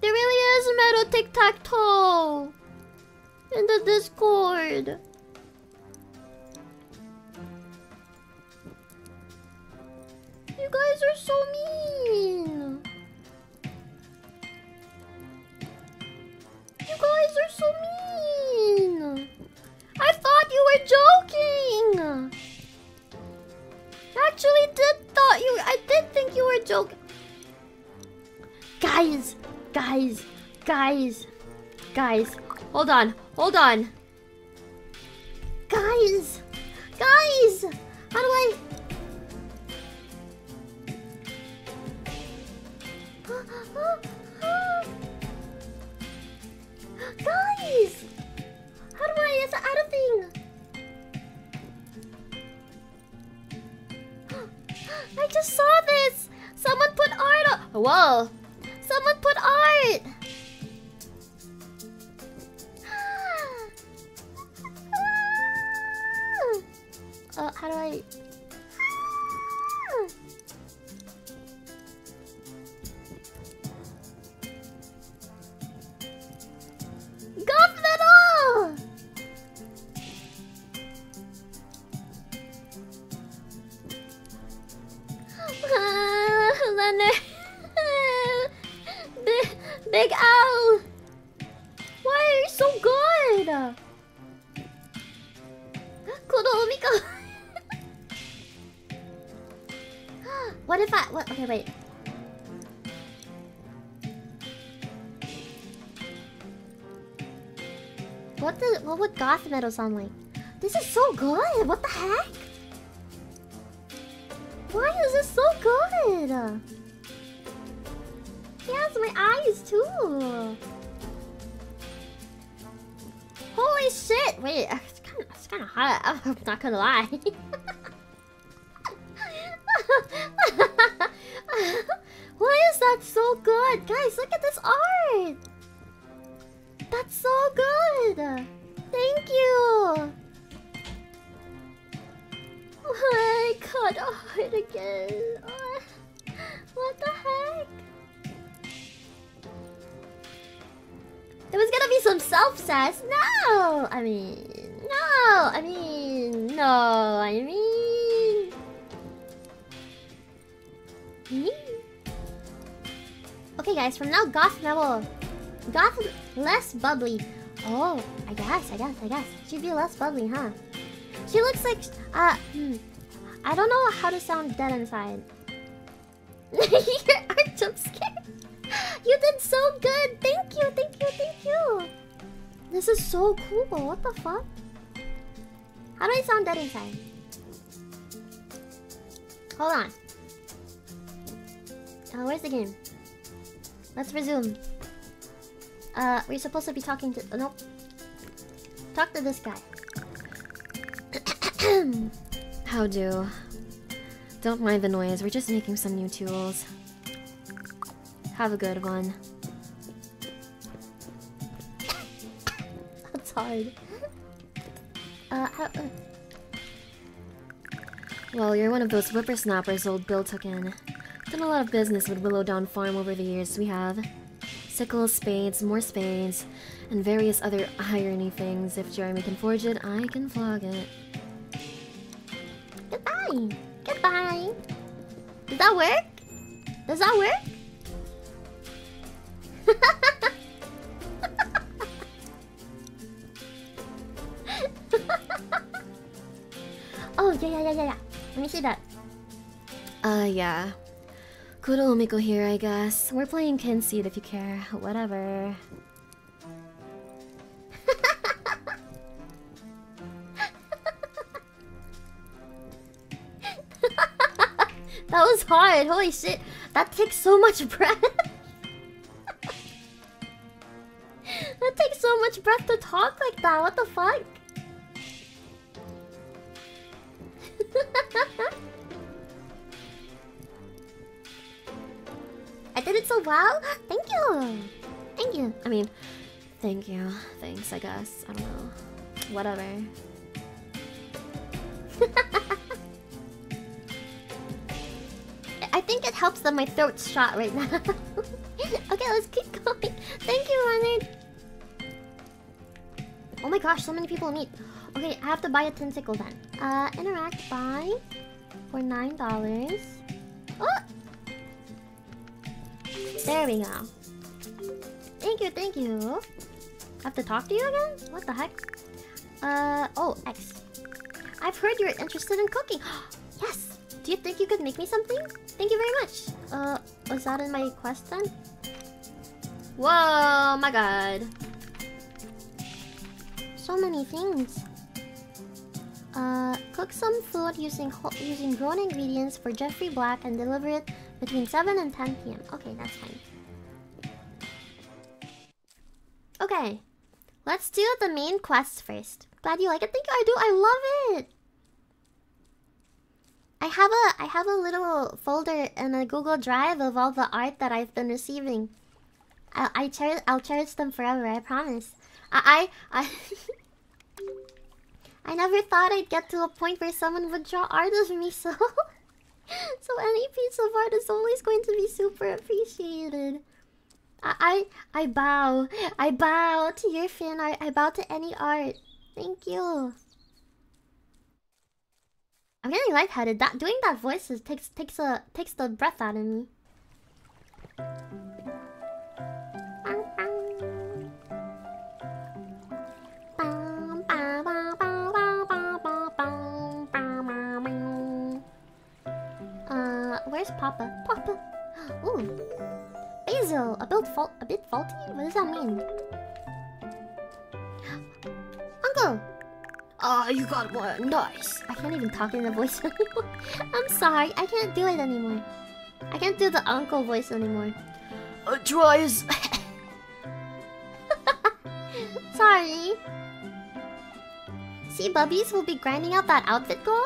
There really is a metal tic-tac-toe! In the Discord! You guys are so mean! You guys are so mean! I thought you were joking! actually did thought you... I did think you were joking. Guys, guys, guys, guys. Hold on, hold on. Guys, guys, how do I... Guys, how do I... It's out of thing. I just saw this! Someone put art on... Whoa! Someone put art! Oh, how do I... Big Owl! Why are you so good? Kodomiko! What if I... What? Okay, wait. What, the, what would goth metal sound like? This is so good! What the heck? Why is this so good? Yes, my eyes too. Holy shit! Wait, it's kind of, it's kind of hot. I'm not gonna lie. Why is that so good, guys? Look at this art. That's so good. Thank you. I cut art again. What the heck? It was gonna be some self-sass. No! I mean... No! I mean... No! I mean... Me? Okay guys, from now, goth level. Goth less bubbly. Oh, I guess, I guess, I guess. She'd be less bubbly, huh? She looks like... Uh, hmm. I don't know how to sound dead inside. Your art jump scare. You did so good! Thank you, thank you, thank you! This is so cool, what the fuck? How do I sound dead inside? Hold on. Uh, where's the game? Let's resume. Uh, we're supposed to be talking to... Oh, nope. Talk to this guy. How do? Don't mind the noise, we're just making some new tools. Have a good one. That's hard. Uh, how, uh. Well, you're one of those whippersnappers old Bill took in. Done a lot of business with Willow Down Farm over the years. We have sickles, spades, more spades, and various other irony things. If Jeremy can forge it, I can flog it. Goodbye! Goodbye! Does that work? Does that work? Oh, yeah, yeah, yeah, yeah, yeah. Let me see that. Uh, yeah. Kuro Omiko here, I guess. We're playing Kynseed if you care. Whatever. That was hard. Holy shit. That takes so much breath. That takes so much breath to talk like that, what the fuck? I did it so well? Thank you! Thank you. I mean, thank you. Thanks, I guess. I don't know. Whatever. I think it helps that my throat's shot right now. Okay, let's keep going. Thank you, Leonard. Oh my gosh, so many people meet. Okay, I have to buy a tentacle then. Uh, interact buy for nine dollars. Oh, there we go. Thank you, thank you. I have to talk to you again? What the heck? Uh, oh, X. I've heard you're interested in cooking. Yes. Do you think you could make me something? Thank you very much. Uh, was that in my quest then? Whoa, my god. So many things. Uh, cook some food using using grown ingredients for Jeffrey Black and deliver it between seven and ten P M Okay, that's fine. Okay, let's do the main quest first. Glad you like it. Thank you. I do. I love it. I have a I have a little folder in a Google Drive of all the art that I've been receiving. I I cherish I'll cherish them forever. I promise. I I. I I never thought I'd get to a point where someone would draw art of me, so... so any piece of art is always going to be super appreciated. I, I, I bow. I bow to your fan art. I bow to any art. Thank you. I'm getting lightheaded. That, doing that voice is, takes, takes, a, takes the breath out of me. Where's Papa? Papa! Ooh! Basil! A bit, fault, a bit faulty? What does that mean? Uncle! Ah, oh, you got one! Nice! I can't even talk in the voice anymore. I'm sorry, I can't do it anymore. I can't do the uncle voice anymore. Uh, try is... Sorry! See, Bubbies will be grinding out that outfit goal?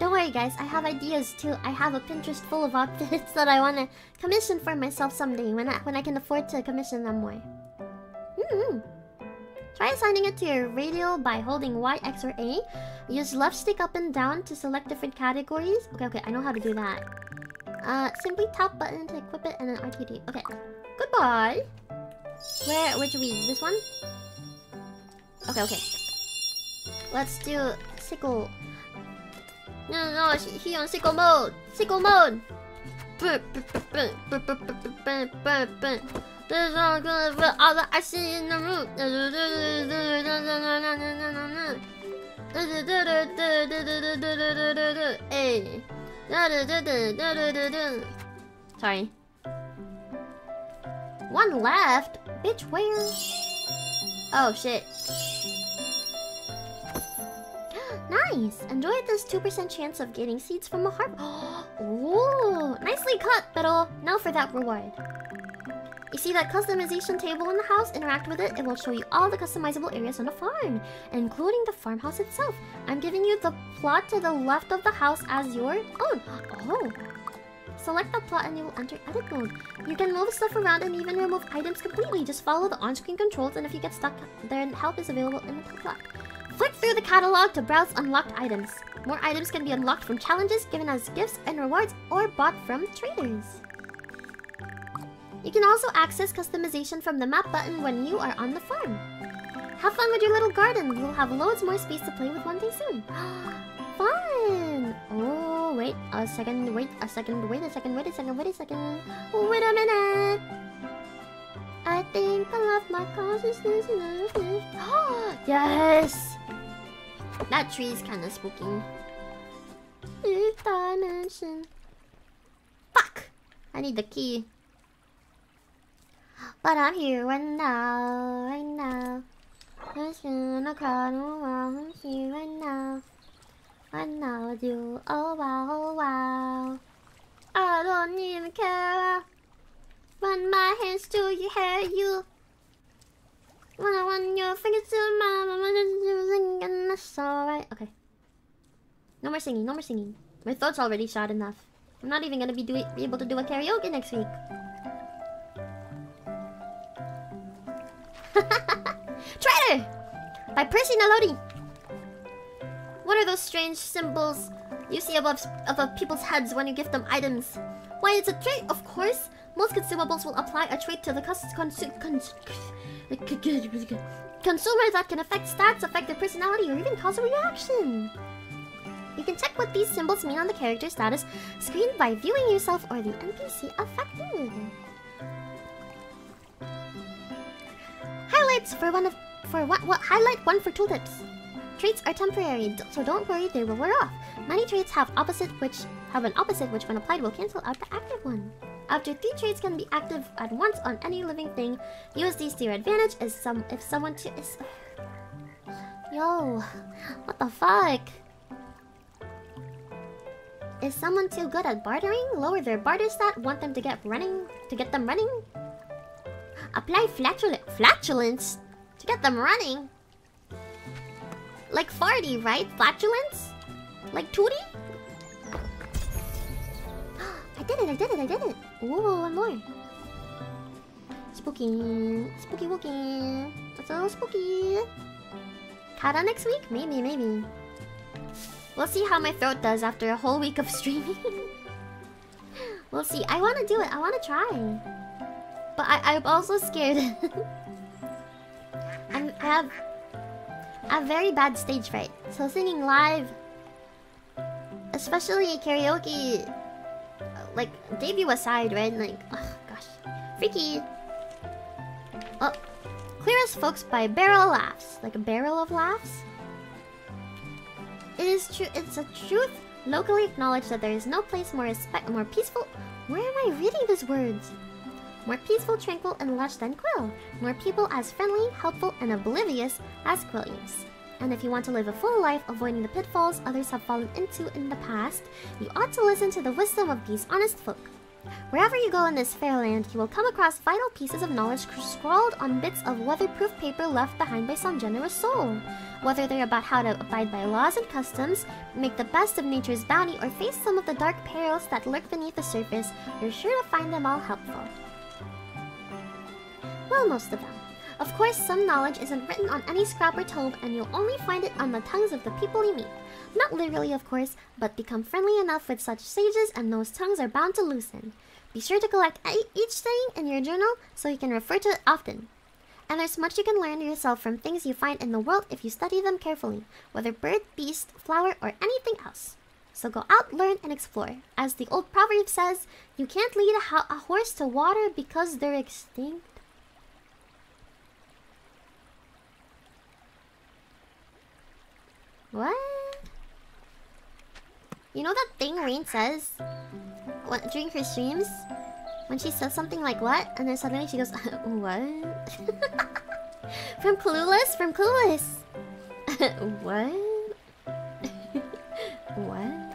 Don't worry guys, I have ideas too. I have a Pinterest full of outfits that I want to commission for myself someday when I, when I can afford to commission them more. Mm-hmm. Try assigning it to your radio by holding Y, X, or A. Use left stick up and down to select different categories. Okay, okay, I know how to do that. Uh, simply tap button to equip it and then R T D. Okay, goodbye! Where, which we, this one? Okay, okay. Let's do sickle. No, no, no, he on sickle mode! Sickle mode! There's all good for all that I see in the room! Sorry. One left? Bitch, where? Oh, shit. Nice! Enjoy this two percent chance of getting seeds from a harp. Ooh! Nicely cut, pero now for that reward. You see that customization table in the house? Interact with it. It will show you all the customizable areas on the farm, including the farmhouse itself. I'm giving you the plot to the left of the house as your own. Oh! Select the plot and you will enter edit mode. You can move stuff around and even remove items completely. Just follow the on-screen controls, and if you get stuck, then help is available in the plot. Flick through the catalog to browse unlocked items. More items can be unlocked from challenges, given as gifts and rewards, or bought from traders. You can also access customization from the map button when you are on the farm. Have fun with your little garden. You'll have loads more space to play with one day soon. Fun! Oh, wait a second, wait a second, wait a second, wait a second, wait a second. Wait a minute! I think I love my consciousness. Yes! That tree is kinda spooky. Fifth dimension. Fuck! I need the key. But I'm here right now, right now. I'm in a crowd, I'm here right now. Right now, do oh wow, oh wow. I don't even care. Run my hands to your hair, you. When I want your fingers to my mama, and that's alright. Okay. No more singing, no more singing. My throat's already shot enough. I'm not even gonna be, do be able to do a karaoke next week. Traitor! By Percy Nalodi. What are those strange symbols you see above, above people's heads when you give them items? Why, it's a trait, of course. Most consumables will apply a trait to the cons cons cons consumer that can affect stats, affect their personality, or even cause a reaction. You can check what these symbols mean on the character status screen by viewing yourself or the N P C affected. Highlights for one of for what what highlight one for two tips. Traits are temporary, so don't worry, they will wear off. Many traits have opposite which have an opposite which when applied will cancel out the active one. After three traits can be active at once on any living thing, use these to your advantage as some if someone to is Yo, what the fuck? Is someone too good at bartering? Lower their barter stat, want them to get running to get them running? Apply flatul flatulence to get them running? Like farty, right? Flatulence? Like tootie? I did it, I did it, I did it! Ooh, one more. Spooky. Spooky wookie. That's all spooky. Kata next week? Maybe, maybe. We'll see how my throat does after a whole week of streaming. We'll see. I want to do it. I want to try. But I, I'm also scared. I'm, I have a very bad stage fright. So singing live, especially karaoke, like debut aside, right? Like, oh gosh, freaky. Oh, clear as folks by barrel laughs, like a barrel of laughs. It is true. It's a truth locally acknowledged that there is no place more respect, more peaceful. Where am I reading these words? More peaceful, tranquil, and lush than Quill. More people as friendly, helpful, and oblivious as Quill is. And if you want to live a full life, avoiding the pitfalls others have fallen into in the past, you ought to listen to the wisdom of these honest folk. Wherever you go in this fair land, you will come across vital pieces of knowledge scrawled on bits of weatherproof paper left behind by some generous soul. Whether they're about how to abide by laws and customs, make the best of nature's bounty, or face some of the dark perils that lurk beneath the surface, you're sure to find them all helpful. Well, most of them. Of course, some knowledge isn't written on any scrap or told, and you'll only find it on the tongues of the people you meet. Not literally, of course, but become friendly enough with such sages, and those tongues are bound to loosen. Be sure to collect each saying in your journal, so you can refer to it often. And there's much you can learn yourself from things you find in the world if you study them carefully, whether bird, beast, flower, or anything else. So go out, learn, and explore. As the old proverb says, you can't lead a, ho a horse to water because they're extinct. What? You know that thing Rain says when, during her streams? When she says something like, what? And then suddenly she goes, what? From Clueless? From Clueless! What? What?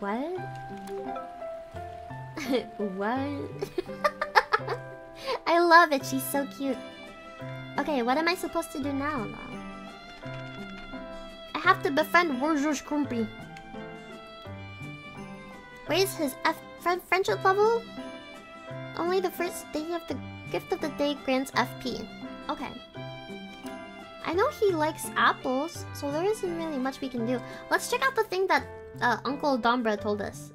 What? What? I love it, she's so cute. Okay, what am I supposed to do now? I have to befriend Warrior Scrumpy. Raise his F friendship level? Only the first day of the gift of the day grants F P. Okay. I know he likes apples, so there isn't really much we can do. Let's check out the thing that uh, Uncle Dombra told us.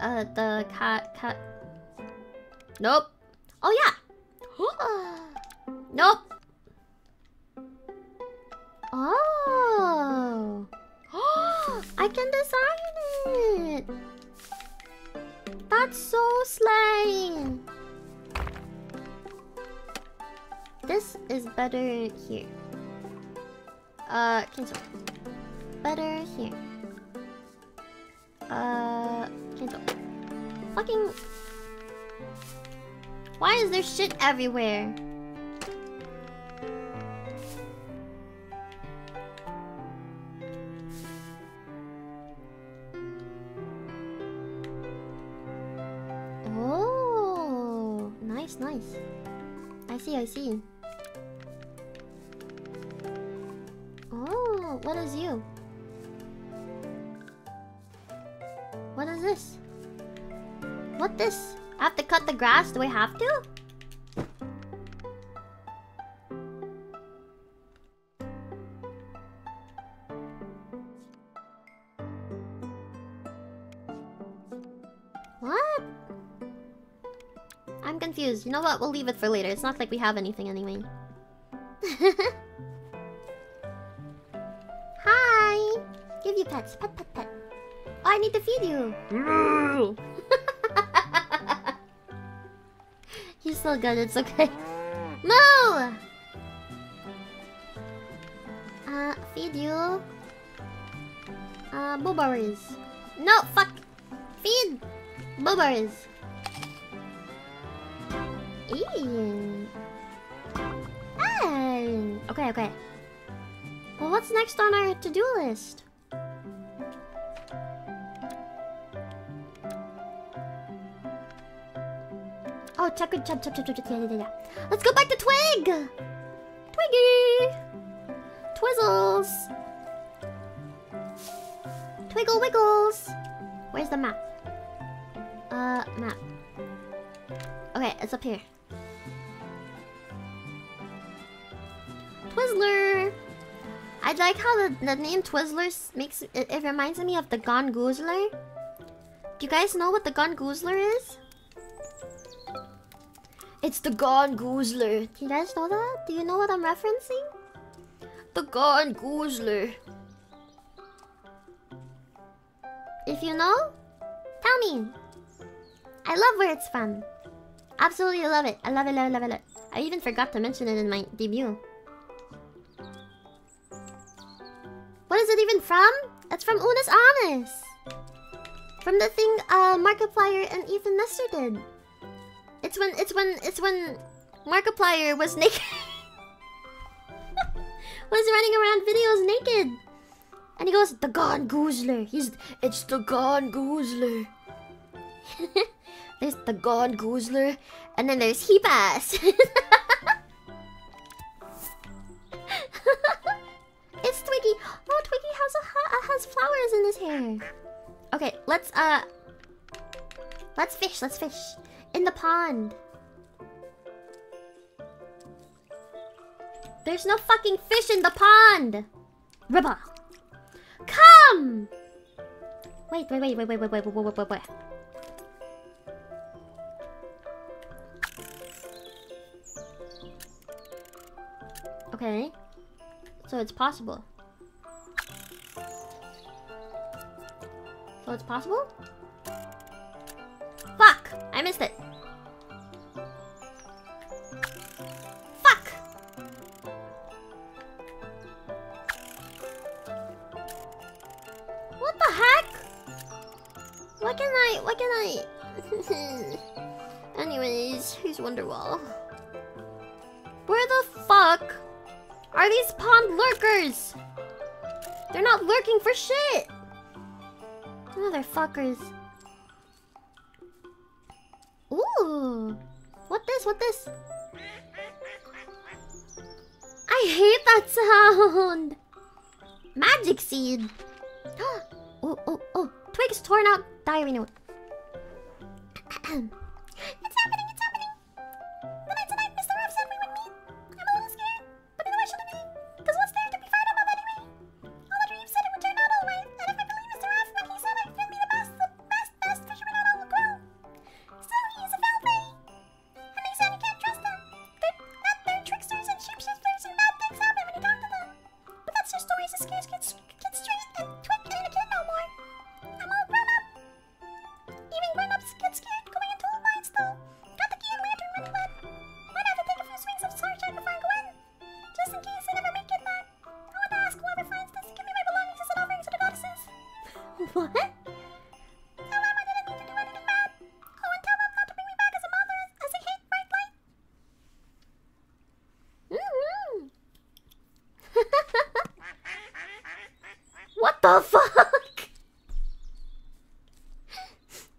Uh, the cat... cat... Nope. Oh yeah! Nope. Oh. I can design it. That's so slay. This is better here. Uh, cancel. Better here. Uh, cancel. Fucking. Why is there shit everywhere? Nice. I see, I see. Oh, what is you? What is this? What this? I have to cut the grass? Do I have to? You know what? We'll leave it for later. It's not like we have anything anyway. Hi! Give you pets. Pet, pet, pet. Oh, I need to feed you. He's still good. It's okay. Moo! Feed you. Uh, blueberries. No, fuck. Feed blueberries. Eee. And okay, okay. Well, what's next on our to-do list? Oh, check it, check, check, check, check, yeah, yeah, yeah. Let's go back to Twig! Twiggy! Twizzles! Twiggle wiggles! Where's the map? Uh, map. Okay, it's up here. Twizzler! I like how the, the name Twizzler makes... It, it reminds me of the Gone Goozler. Do you guys know what the Gone Goozler is? It's the Gone Goozler. Do you guys know that? Do you know what I'm referencing? The Gone Goozler. If you know, tell me. I love where it's from. Absolutely love it. I love it, love it, love it, love it. I even forgot to mention it in my debut. What is it even from? It's from Unis Honest. From the thing uh, Markiplier and Ethan Nestor did. It's when, it's when, it's when Markiplier was naked. Was running around videos naked. And he goes, the Gone Goozler. He's, it's the Gone Goozler. There's the Gone Goozler. And then there's Heap Ass. It's Twiggy. Oh, Twiggy has, a ha has flowers in his hair. Okay, let's, uh... Let's fish, let's fish. In the pond. There's no fucking fish in the pond. Ribba. Come. Wait, wait, wait, wait, wait, wait, wait, wait, wait, wait, wait. Okay. So it's possible. So it's possible? Fuck! I missed it. Fuck! What the heck? Why can I... Why can I... Anyways, here's Wonderwall. Where the fuck are these pond lurkers? They're not lurking for shit! Motherfuckers. Ooh, what this? What this? I hate that sound. Magic seed. Oh, oh, oh! Twig's torn out diary note. It's happening! It's happening! The night tonight, Mister Ruff said we would meet. I'm a little scared, but I know I shouldn't be, because what's there to be fired about anyway? All the dreams said it would turn out all right, and if I believe Mister Ruff when he said I'd be the best, the best, best fisherman at all the world. And they said you can't trust them. They're not their tricksters and shapeshifters, and bad things happen when you talk to them. But that's their stories that scares kids, kids straight and Twig ain't a kid no more. I'm all grown up. Even grown ups get scared going into old mines though. Got the key and lantern when we went. Might have to take a few swings of Sausage before I go in. Just in case I never make it back. I want to ask whoever finds this to give me my belongings as an offering to the goddesses. What? The fuck?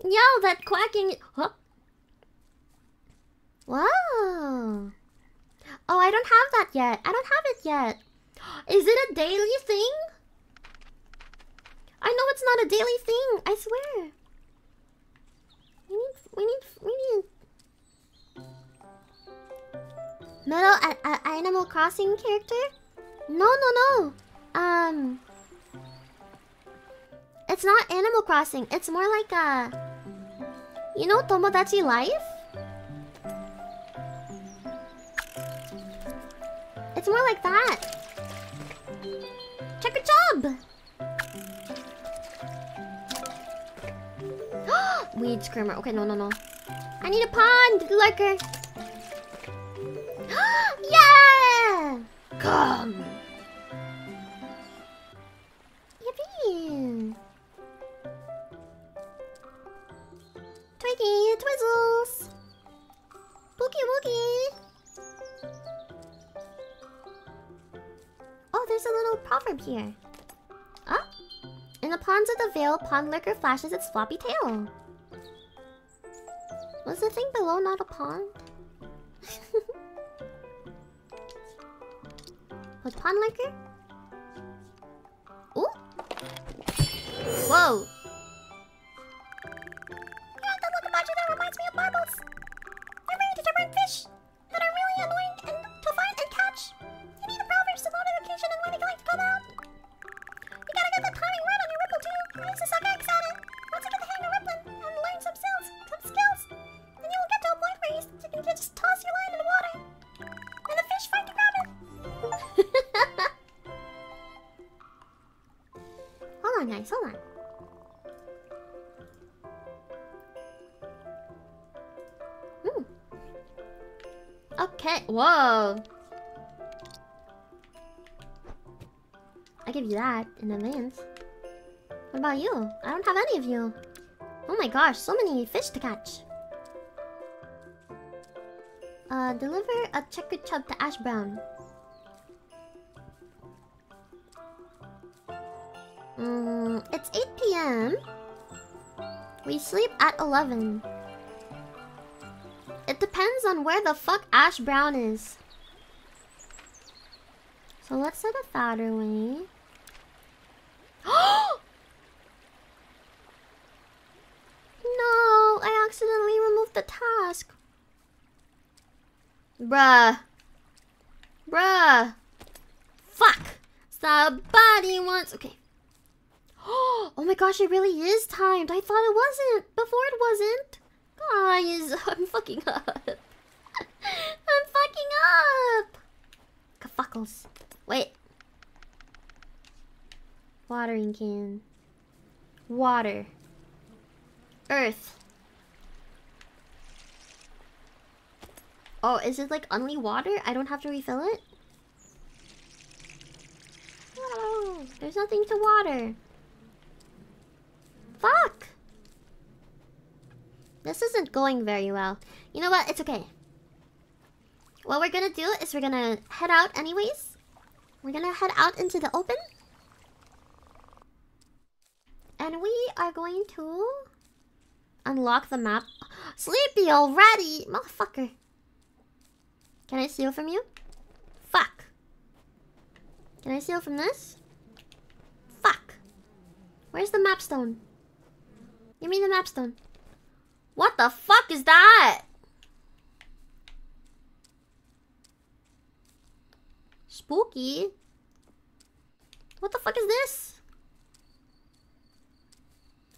Yo, that quacking. Huh? Wow. Oh, I don't have that yet. I don't have it yet. Is it a daily thing? I know it's not a daily thing. I swear. We need. We need. We need. Metal a, a Animal Crossing character? No, no, no. Um. It's not Animal Crossing. It's more like a... You know Tomodachi Life? It's more like that. Check your job! Weed Screamer. Okay, no, no, no. I need a pond, lurker! Yeah! Come! In the ponds of the Vale, pond liquor flashes its floppy tail. Was the thing below not a pond? Was pond liquor? Ooh! Whoa! You have that look about you that reminds me of marbles! They're very determined fish that are really annoying and to find and catch. You need a proverb to know the occasion and when they like to come out. You gotta get the timing right on your ripple too. I used to suck eggs at it. Once you get the hang of rippling and learn some skills, some skills, then you will get to a point where you can just toss your line in the water and the fish fight to grab it. Hold on, guys. Hold on. Okay, whoa! I give you that in advance. What about you? I don't have any of you. Oh my gosh, so many fish to catch. Uh, deliver a checkered chub to Ash Brown. Mm, it's eight p m We sleep at eleven. It depends on where the fuck Ash Brown is. So let's set a fatter way. No, I accidentally removed the task. Bruh. Bruh. Fuck. Somebody wants... Okay. Oh my gosh, it really is timed. I thought it wasn't. Before it wasn't. Guys, I'm fucking up. I'm fucking up. Kafuckles. Wait. Watering can. Water. Earth. Oh, is it like only water? I don't have to refill it? No. There's nothing to water. Fuck. This isn't going very well. You know what? It's okay. What we're gonna do is we're gonna head out anyways. We're gonna head out into the open. And we are going to... unlock the map. Sleepy already! Motherfucker. Can I steal from you? Fuck. Can I steal from this? Fuck. Where's the map stone? Give me the map stone. What the fuck is that? Spooky? What the fuck is this?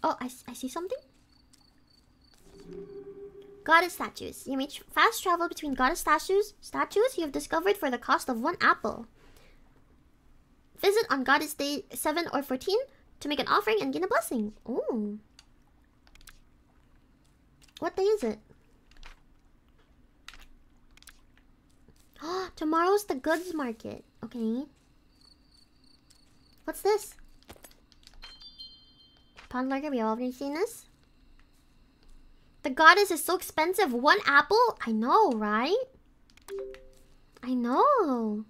Oh, I, I see something? Goddess statues. You may tr fast travel between goddess statues, statues you have discovered for the cost of one apple. Visit on Goddess Day seven or fourteen to make an offering and gain a blessing. Ooh. What day is it? Oh, tomorrow's the goods market. Okay. What's this? Pond lager, we already seen this. The goddess is so expensive. One apple? I know, right? I know.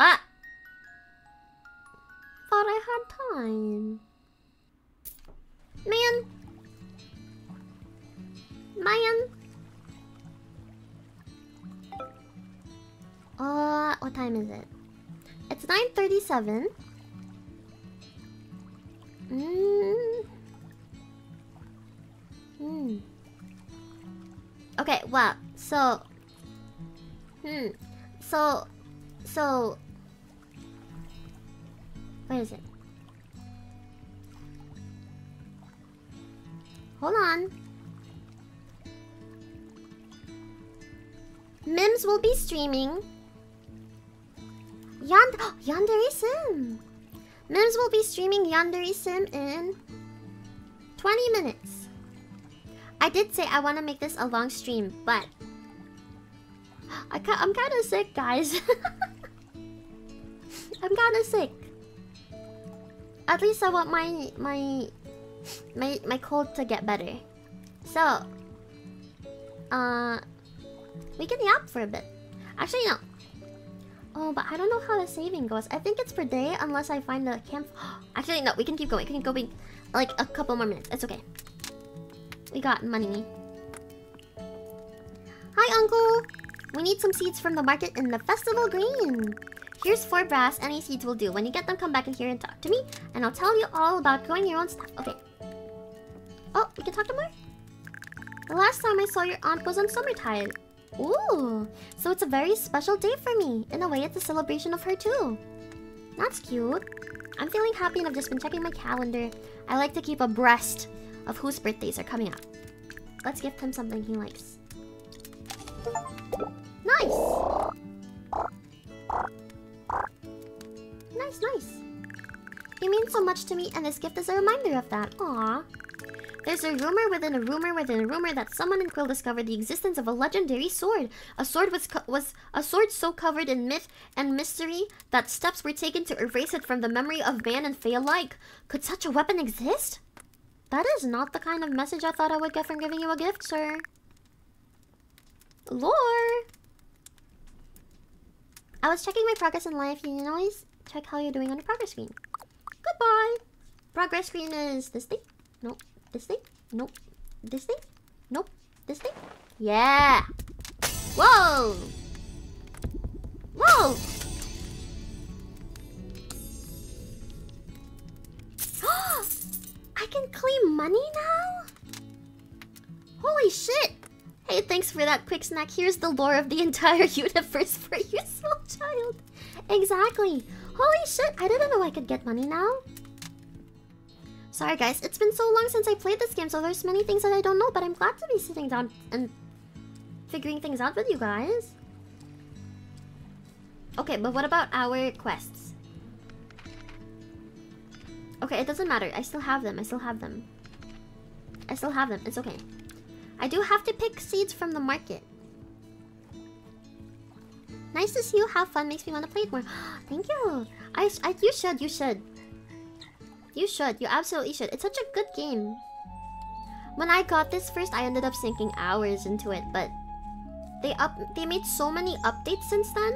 Ah! Thought I had time. Man! Man. Uh, what time is it? It's nine thirty-seven. Mm. Hmm. Okay, well, so... Hmm. So... So... Where is it? Hold on. Mims will be streaming. Yand oh, Yandere Sim. Mims will be streaming Yandere Sim in twenty minutes. I did say I want to make this a long stream, but I ca I'm kind of sick, guys. I'm kind of sick. At least I want my my my my cold to get better. So, uh. We can yap for a bit. Actually, no. Oh, but I don't know how the saving goes. I think it's per day unless I find the camp... Actually, no, we can keep going. We can keep going like a couple more minutes. It's okay. We got money. Hi, Uncle! We need some seeds from the market in the festival green. Here's four brass. Any seeds will do. When you get them, come back in here and talk to me. And I'll tell you all about growing your own stuff. Okay. Oh, we can talk to more? The last time I saw your aunt was on Summer Tide. Ooh, so it's a very special day for me. In a way, it's a celebration of her too. That's cute. I'm feeling happy and I've just been checking my calendar. I like to keep abreast of whose birthdays are coming up. Let's gift him something he likes. Nice! Nice, nice. He means so much to me and this gift is a reminder of that. Aww. There's a rumor within a rumor within a rumor that someone in Quill discovered the existence of a legendary sword. A sword was co was a sword so covered in myth and mystery that steps were taken to erase it from the memory of man and fae alike. Could such a weapon exist? That is not the kind of message I thought I would get from giving you a gift, sir. Lore. I was checking my progress in life. You can always check how you're doing on your progress screen. Goodbye. Progress screen is this thing? Nope. This thing? Nope. This thing? Nope. This thing? Yeah! Whoa! Whoa! I can claim money now? Holy shit! Hey, thanks for that quick snack. Here's the lore of the entire universe for you, small child. Exactly. Holy shit, I didn't know I could get money now. Sorry guys, it's been so long since I played this game, so there's many things that I don't know, but I'm glad to be sitting down and figuring things out with you guys. Okay, but what about our quests? Okay, it doesn't matter. I still have them. I still have them. I still have them. It's okay. I do have to pick seeds from the market. Nice to see you. Have fun. Makes me want to play it more. Thank you. I, I, you should. You should. You should. You absolutely should. It's such a good game. When I got this first, I ended up sinking hours into it, but they up they made so many updates since then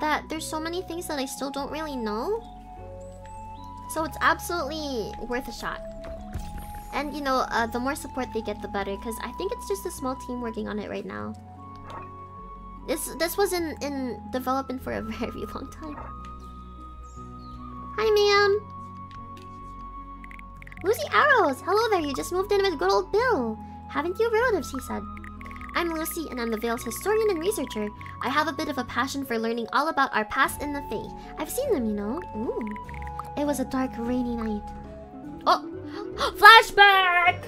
that there's so many things that I still don't really know. So it's absolutely worth a shot. And you know, uh, the more support they get, the better, because I think it's just a small team working on it right now. This this was in in development for a very long time. Hi, ma'am. Lucy Arrows! Hello there, you just moved in with good old Bill. Haven't you relatives, he said. I'm Lucy, and I'm the Vale's historian and researcher. I have a bit of a passion for learning all about our past and the fae. I've seen them, you know. Ooh. It was a dark, rainy night. Oh! Flashback!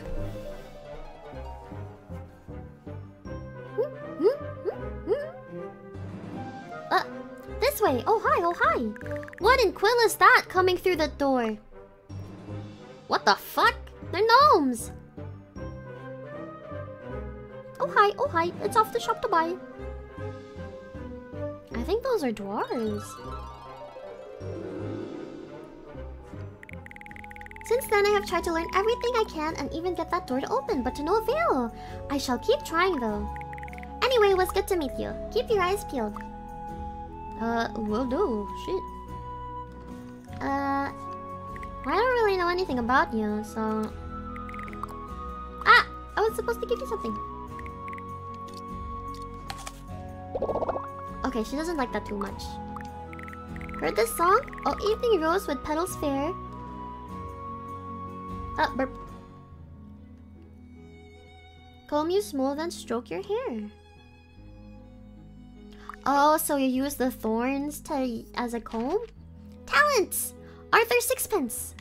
Mm, mm, mm, mm. Uh, this way. Oh, hi, oh, hi. What in Quill is that coming through the door? What the fuck? They're gnomes! Oh hi, oh hi, it's off the shop to buy. I think those are dwarves. Since then, I have tried to learn everything I can and even get that door to open, but to no avail. I shall keep trying though. Anyway, it was good to meet you. Keep your eyes peeled. Uh, will do. Shit. Uh... I don't really know anything about you, so... Ah! I was supposed to give you something. Okay, she doesn't like that too much. Heard this song? Oh, evening rose with petals fair. Ah, burp. Comb you smooth and stroke your hair. Oh, so you use the thorns to, as a comb? Talents! Arthur Sixpence!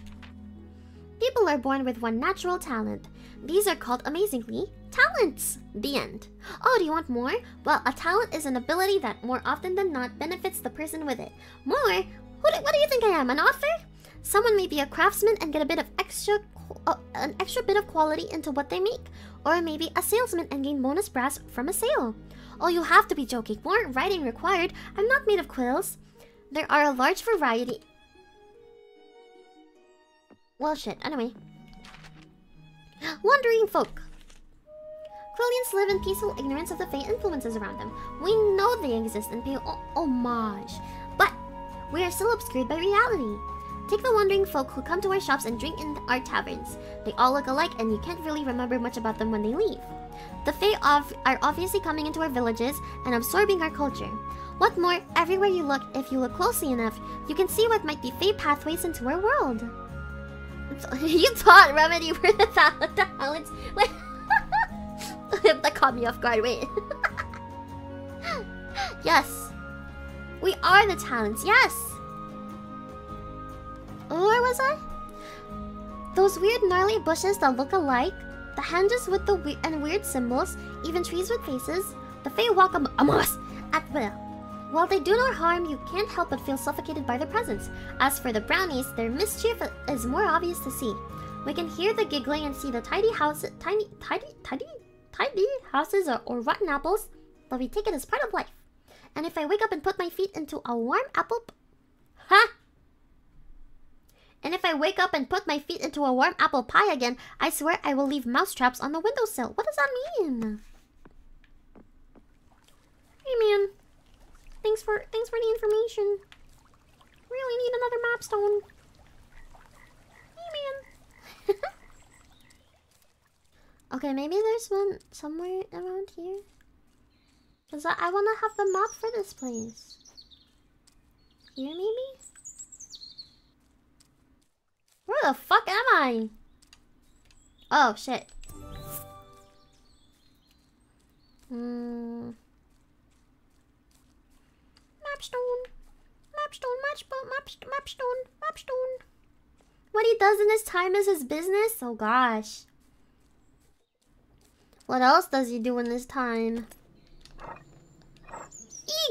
People are born with one natural talent. These are called, amazingly, talents! The end. Oh, do you want more? Well, a talent is an ability that, more often than not, benefits the person with it. More? Who do, what do you think I am, an author? Someone may be a craftsman and get a bit of extra, uh, an extra bit of quality into what they make. Or maybe a salesman and gain bonus brass from a sale. Oh, you have to be joking. More writing required. I'm not made of quills. There are a large variety... Well, shit. Anyway. Wandering folk. Quillians live in peaceful ignorance of the faint influences around them. We know they exist and pay homage, but we are still obscured by reality. Take the wandering folk who come to our shops and drink in our taverns. They all look alike and you can't really remember much about them when they leave. The Fae are obviously coming into our villages and absorbing our culture. What more, everywhere you look, if you look closely enough, you can see what might be Fae pathways into our world. You thought Remedy were the talents. Wait. That caught me off guard, wait. Yes. We are the talents, yes. Oh, where was I? Those weird gnarly bushes that look alike, the hedges with the we and weird symbols, even trees with faces. The Fae walk am among us at will. While they do no harm, you can't help but feel suffocated by their presence. As for the brownies, their mischief is more obvious to see. We can hear the giggling and see the tidy houses, tiny, tidy, tidy, tidy houses or, or rotten apples, but we take it as part of life. And if I wake up and put my feet into a warm apple, p ha! And if I wake up and put my feet into a warm apple pie again, I swear I will leave mousetraps on the windowsill. What does that mean? Hey man, thanks for thanks for the information. Really need another mapstone. Hey man. Okay, maybe there's one somewhere around here. Cause I, I wanna have the map for this place. Here maybe? Where the fuck am I? Oh shit. Hmm. Mapstone. Mapstone. Mapstone. Mapstone. Mapstone. Mapstone. What he does in his time is his business? Oh gosh. What else does he do in his time?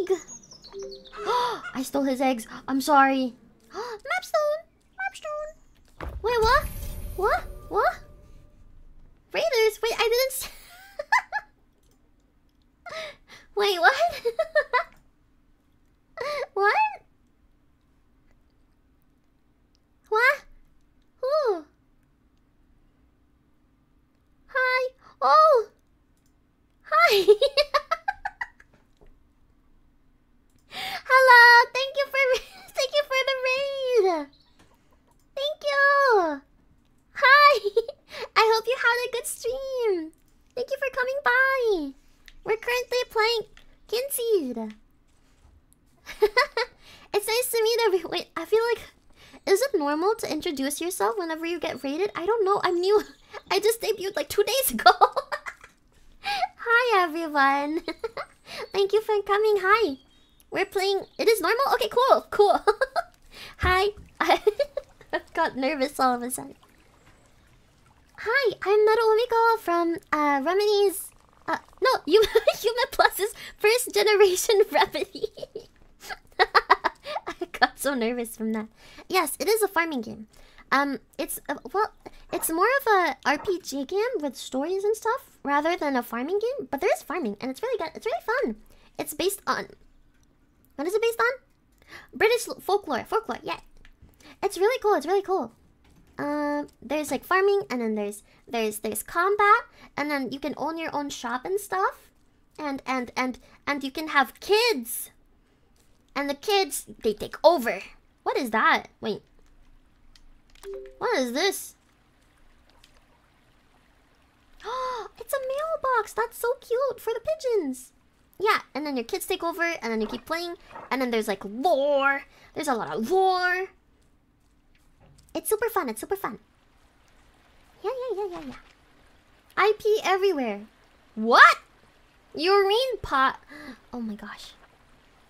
Egg! I stole his eggs. I'm sorry. Mapstone. Mapstone. Wait, what? What? What? Raiders? Wait, I didn't s Wait, what? What? What? Who? Hi. Oh! Hi! Hello! Thank you for thank you for the raid! Thank you! Hi! I hope you had a good stream! Thank you for coming by! We're currently playing Kynseed! It's nice to meet everyone. Wait, I feel like... Is it normal to introduce yourself whenever you get raided? I don't know, I'm new. I just debuted like two days ago. Hi everyone! Thank you for coming, hi! We're playing... It is normal? Okay, cool, cool. Hi! I got nervous all of a sudden. Hi, I'm Naruomiko from uh, Remedy's... Uh, no, you Human Plus's first generation Remedy. I got so nervous from that. Yes, it is a farming game. Um, it's... Uh, well, it's more of a R P G game with stories and stuff rather than a farming game. But there is farming and it's really good. It's really fun. It's based on... What is it based on? British folklore. Folklore, yeah. It's really cool, it's really cool. Um, there's like farming, and then there's there's there's combat, and then you can own your own shop and stuff. And and and and you can have kids. And the kids, they take over. What is that? Wait. What is this? Oh, it's a mailbox. That's so cute for the pigeons. Yeah, and then your kids take over, and then you keep playing, and then there's like lore. There's a lot of lore. It's super fun, it's super fun. Yeah, yeah, yeah, yeah, yeah. I P everywhere. What? Urine pot. Oh my gosh.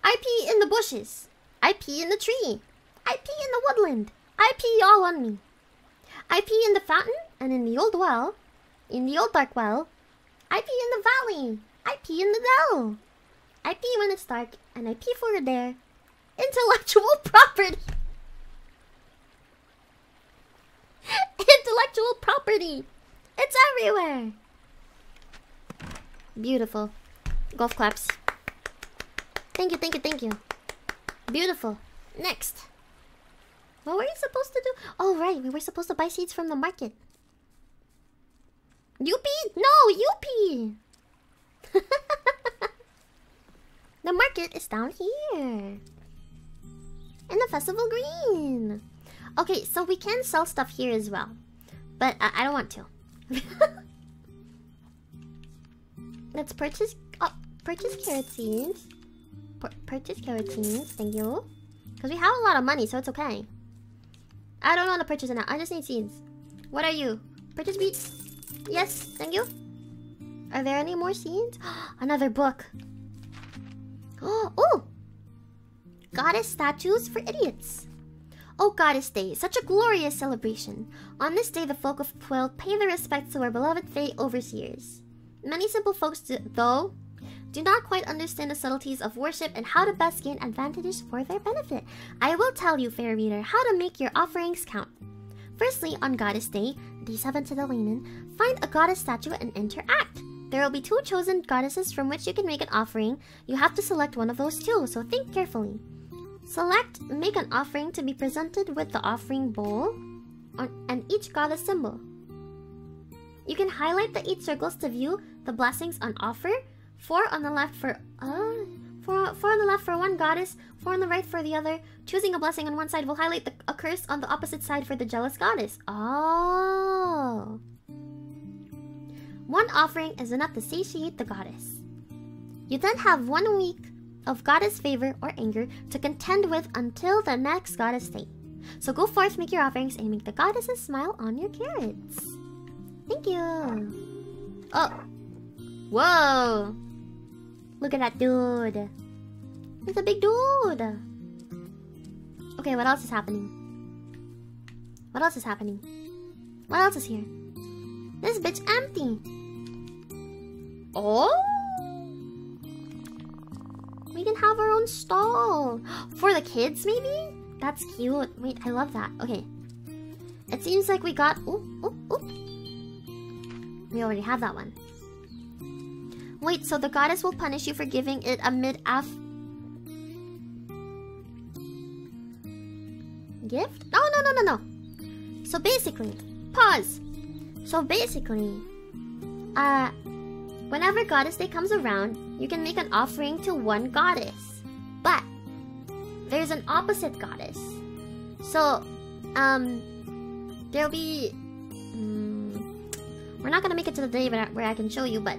I P in the bushes. I P in the tree. I P in the woodland. I P all on me. I P in the fountain and in the old well. In the old dark well. I P in the valley. I P in the dell. I P when it's dark and I P for their intellectual property. Intellectual property. It's everywhere. Beautiful. Golf claps. Thank you, thank you, thank you. Beautiful. Next. What were you supposed to do? Oh, right. We were supposed to buy seeds from the market. Yuppie? No, Yuppie. The market is down here. And the festival green. Okay, so we can sell stuff here as well. But uh, I don't want to. Let's purchase... Oh, purchase carrot seeds. Pur purchase carrot seeds, thank you. Because we have a lot of money, so it's okay. I don't want to purchase it now. I just need seeds. What are you? Purchase beets? Yes, thank you. Are there any more seeds? Another book. Oh, oh! Goddess statues for idiots. Oh, Goddess Day, such a glorious celebration. On this day, the folk of Quill pay their respects to our beloved Fae overseers. Many simple folks, do, though, do not quite understand the subtleties of worship and how to best gain advantages for their benefit. I will tell you, fair reader, how to make your offerings count. Firstly, on Goddess Day, day seven to the layman, find a goddess statue and interact. There will be two chosen goddesses from which you can make an offering. You have to select one of those two, so think carefully. Select, make an offering to be presented with the offering bowl on, and each goddess symbol. You can highlight the eight circles to view the blessings on offer. Four on the left for uh, four, four on the left for one goddess, four on the right for the other. Choosing a blessing on one side will highlight the, a curse on the opposite side for the jealous goddess. Oh. One offering is enough to satiate the goddess. You then have one week of goddess favor or anger to contend with until the next goddess day. So go forth, make your offerings, and make the goddesses smile on your carrots. Thank you. Oh. Whoa. Look at that dude. It's a big dude. Okay, what else is happening? What else is happening? What else is here? This bitch empty. Oh. We can have our own stall. For the kids, maybe? That's cute. Wait, I love that. Okay. It seems like we got... Oop, oop, oop. We already have that one. Wait, so the goddess will punish you for giving it a mid-af... Gift? No, no, no, no, no. So basically... Pause. So basically... Uh... Whenever Goddess Day comes around, you can make an offering to one goddess. But there's an opposite goddess. So, um, there'll be... Um, we're not gonna make it to the day where I can show you, but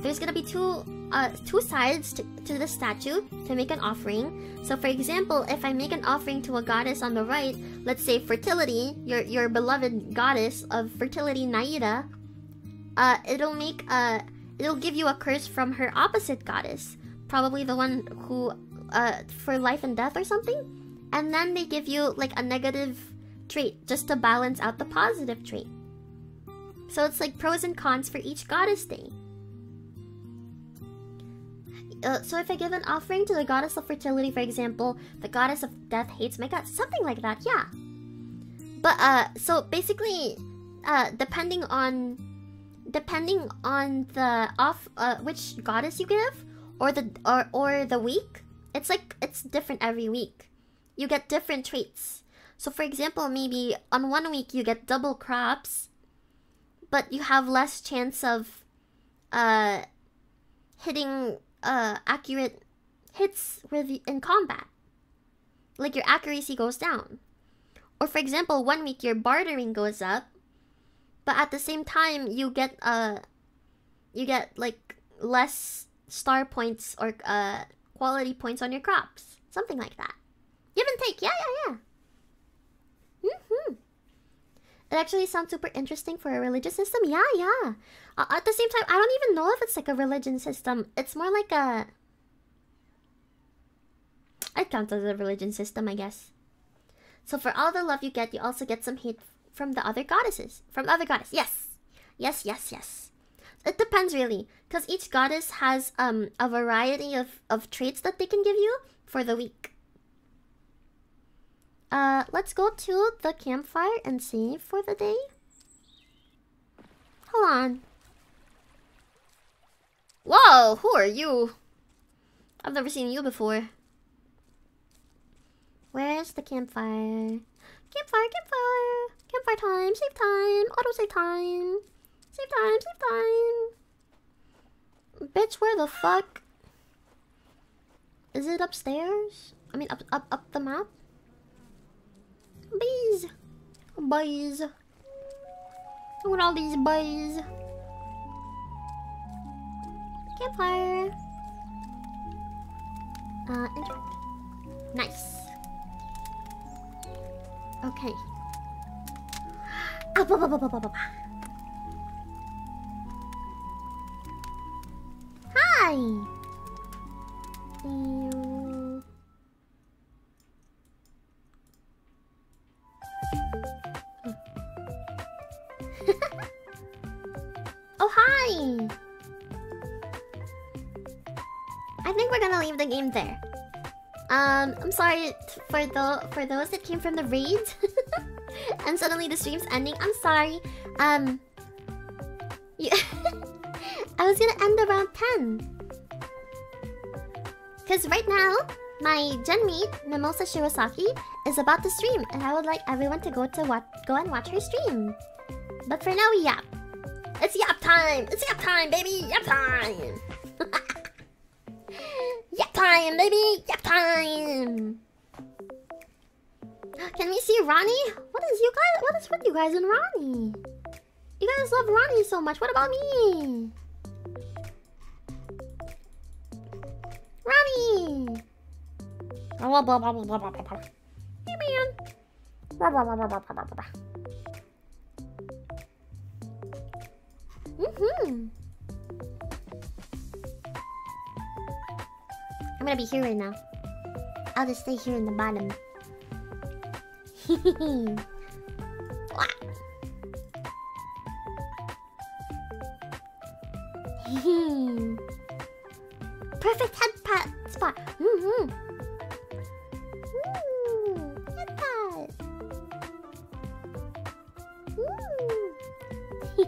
there's gonna be two uh, two sides to, to the statue to make an offering. So for example, if I make an offering to a goddess on the right, let's say fertility, your, your beloved goddess of fertility, Naida, uh, it'll make a... It'll give you a curse from her opposite goddess. Probably the one who... Uh, for life and death or something. And then they give you, like, a negative trait. Just to balance out the positive trait. So it's like pros and cons for each goddess day. Uh, so if I give an offering to the goddess of fertility, for example, the goddess of death hates my god. Something like that, yeah. But, uh, so basically... Uh, depending on... Depending on the off, uh, which goddess you give, or the or or the week, it's like it's different every week. You get different traits. So, for example, maybe on one week you get double crops, but you have less chance of, uh, hitting uh accurate hits with in combat. Like your accuracy goes down, or for example, one week your bartering goes up. But at the same time, you get, uh, you get, like, less star points or, uh, quality points on your crops. Something like that. Give and take. Yeah, yeah, yeah. Mm-hmm. It actually sounds super interesting for a religious system. Yeah, yeah. Uh, at the same time, I don't even know if it's, like, a religion system. It's more like a... It counts as a religion system, I guess. So for all the love you get, you also get some hate... From the other goddesses. From the other goddess. Yes. Yes, yes, yes. It depends really. Because each goddess has um, a variety of, of traits that they can give you for the week. Uh, let's go to the campfire and save for the day. Hold on. Whoa, who are you? I've never seen you before. Where's the campfire? Campfire, campfire. Campfire time, save time, auto save time. Save time, save time. Bitch, where the fuck? Is it upstairs? I mean, up, up, up the map? Bees! Bees! Look at all these bees! Campfire! Uh, interact. Nice! Okay. Up, up, up, up, up, up, up. Hi! You... Oh. Oh, hi! I think we're gonna leave the game there. Um, I'm sorry for the for those that came from the raid. And suddenly the stream's ending. I'm sorry. Um, you I was gonna end around ten. Because right now, my gen meet, Mimosa Shirosaki, is about to stream. And I would like everyone to go to watch, go and watch her stream. But for now, we yap. It's yap time! It's yap time, baby! Yap time! Yap time, baby! Yap time! Can we see Ronnie? What is you guys? What is with you guys and Ronnie? You guys love Ronnie so much. What about me? Ronnie! Hey man! Mm-hmm. I'm gonna be here right now. I'll just stay here in the bottom. Perfect head pat spot. Mm-hmm. Ooh, head pat. Ooh.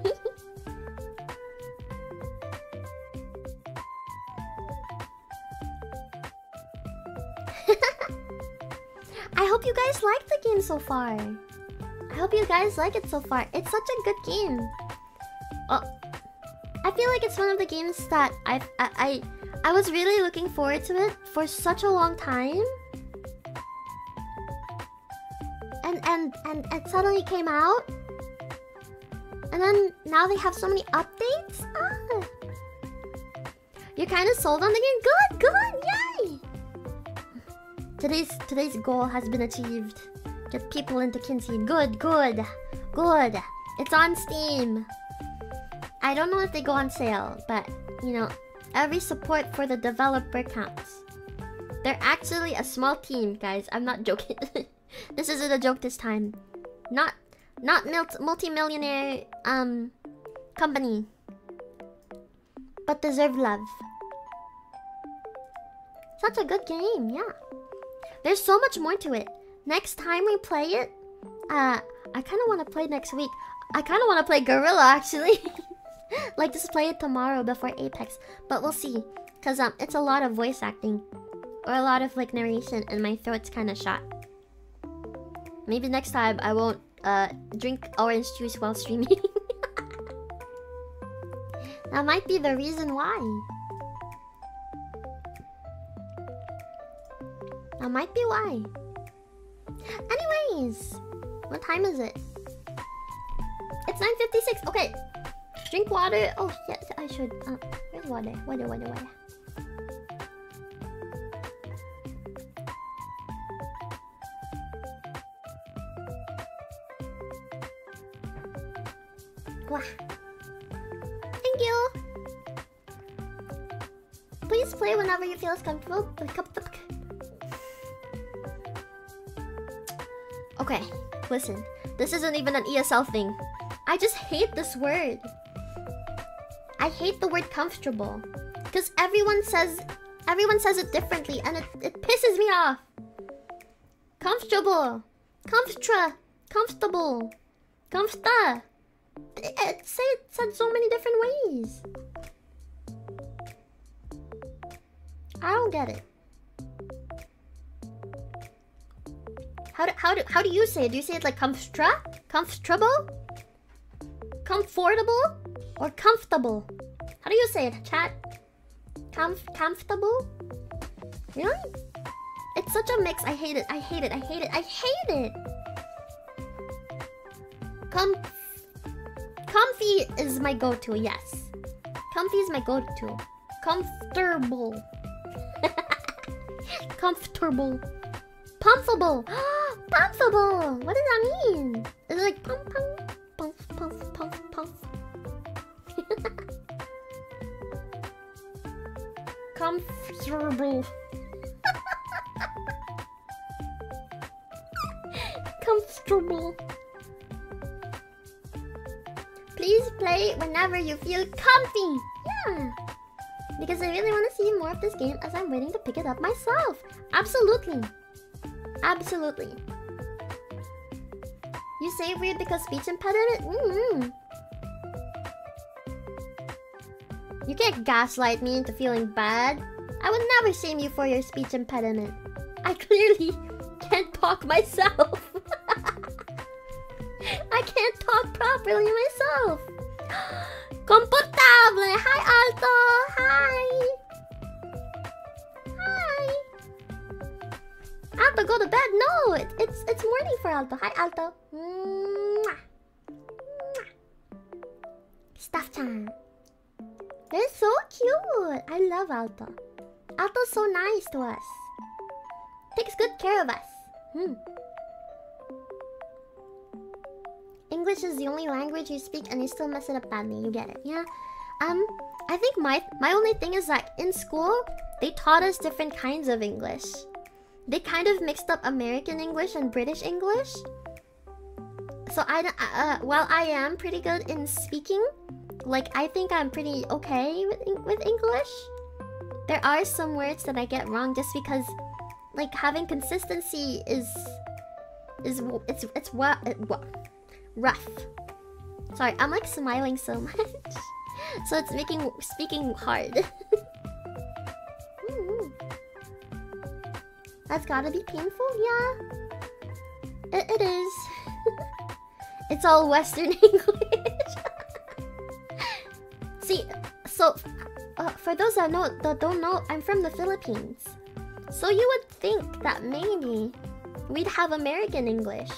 I hope you guys like the game so far. I hope you guys like it so far. It's such a good game. Oh, I feel like it's one of the games that I've, I I. I was really looking forward to it for such a long time, and and and it suddenly came out, and then now they have so many updates. Ah. You're kind of sold on the game. Good, good, yay! Today's today's goal has been achieved. Get people into Kynseed. Good, good, good. It's on Steam. I don't know if they go on sale, but you know. Every support for the developer counts. They're actually a small team, guys. I'm not joking. This isn't a joke this time. Not, not multi-millionaire um company, but deserve love. Such a good game, yeah. There's so much more to it. Next time we play it, uh, I kind of want to play next week. I kind of want to play Gorilla actually. Like, just play it tomorrow before Apex. But we'll see. Because um, it's a lot of voice acting. Or a lot of, like, narration. And my throat's kind of shot. Maybe next time I won't uh, drink orange juice while streaming. That might be the reason why. That might be why. Anyways. What time is it? It's nine fifty-six. Okay. Drink water. Oh, yes, I should. Uh, where's water? Water, water, water. Wow. Thank you. Please play whenever you feel as comfortable. Okay, listen. This isn't even an E S L thing. I just hate this word. I hate the word comfortable, because everyone says everyone says it differently, and it, it pisses me off. Comfortable, comftra, comfortable, comfta. It, it say it said so many different ways. I don't get it. How do how do how do you say it? Do you say it like comftra, comfortable, comfortable? Or comfortable? How do you say it, chat? comf- comfortable? Really? It's such a mix. I hate it. I hate it. I hate it. I hate it. Com- comfy is my go-to. Yes. Comfy is my go-to. Comfortable. Comfortable. Pumpable. Pumpable. What does that mean? Is it like pump, pump, pump, pump, pump, pump? Comfortable. Comfortable. Please play whenever you feel comfy. Yeah. Because I really want to see more of this game as I'm waiting to pick it up myself. Absolutely. Absolutely. You say weird because speech impediment? Mm-hmm. You can't gaslight me into feeling bad. I would never shame you for your speech impediment. I clearly can't talk myself. I can't talk properly myself. Comportable! Hi, Alto! Hi! Hi! Alto, go to bed! No! It, it's, it's morning for Alto. Hi, Alto! Mwah. Mwah. Stuff time. They're so cute! I love Alto. Alto's so nice to us. Takes good care of us. Hmm. English is the only language you speak and you still mess it up badly. You get it, yeah? Um, I think my my only thing is that in school, they taught us different kinds of English. They kind of mixed up American English and British English. So I, uh, while I am pretty good in speaking, like, I think I'm pretty okay with, with English. There are some words that I get wrong just because, like, having consistency is... is... it's... it's what... It, rough. Sorry, I'm, like, smiling so much. So it's making... speaking hard. Mm-hmm. That's gotta be painful, yeah. It, it is. It's all Western English. See, so, uh, for those that, know, that don't know, I'm from the Philippines. So you would think that maybe we'd have American English.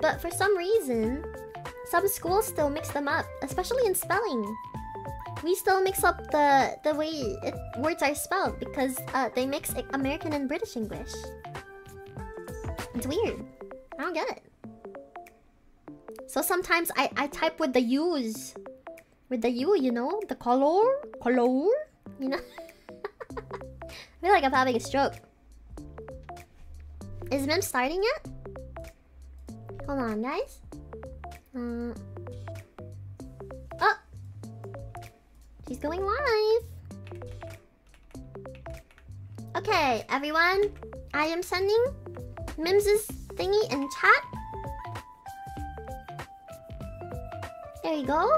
But for some reason, some schools still mix them up, especially in spelling. We still mix up the, the way it, words are spelled because uh, they mix American and British English. It's weird. I don't get it. So sometimes I, I type with the U's. With the U, you know? The color? Color? You know? I feel like I'm having a stroke. Is Mim starting yet? Hold on, guys. Uh... Oh! She's going live! Okay, everyone. I am sending Mims' thingy in chat. There you go.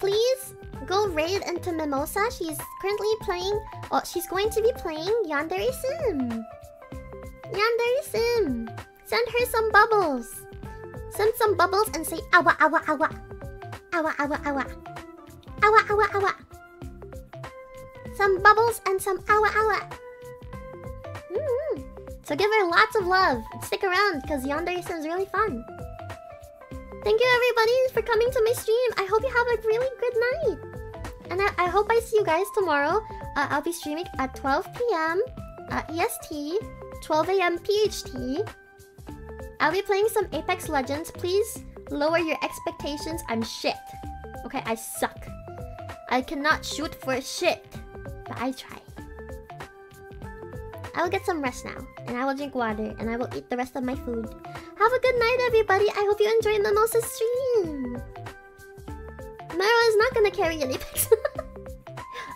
Please go raid into Mimosa. She's currently playing... Oh, she's going to be playing Yandere Sim. Yandere Sim. Send her some bubbles. Send some bubbles and say awa awa awa. Awa awa awa. Awa awa awa. Some bubbles and some awa awa. Mm-hmm. So give her lots of love. Stick around because Yandere Sim is really fun. Thank you everybody for coming to my stream. I hope you have a really good night. And I, I hope I see you guys tomorrow. Uh, I'll be streaming at twelve p m Uh, E S T, twelve a m P H T. I'll be playing some Apex Legends. Please lower your expectations. I'm shit. Okay, I suck. I cannot shoot for shit. But I try. I will get some rest now. And I will drink water. And I will eat the rest of my food. Have a good night, everybody. I hope you enjoyed Mimosa's stream. Mara is not gonna carry an Apex.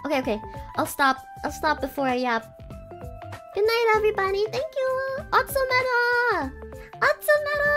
Okay, okay. I'll stop. I'll stop before I yap. Good night, everybody. Thank you. Otsumera! Otsumera!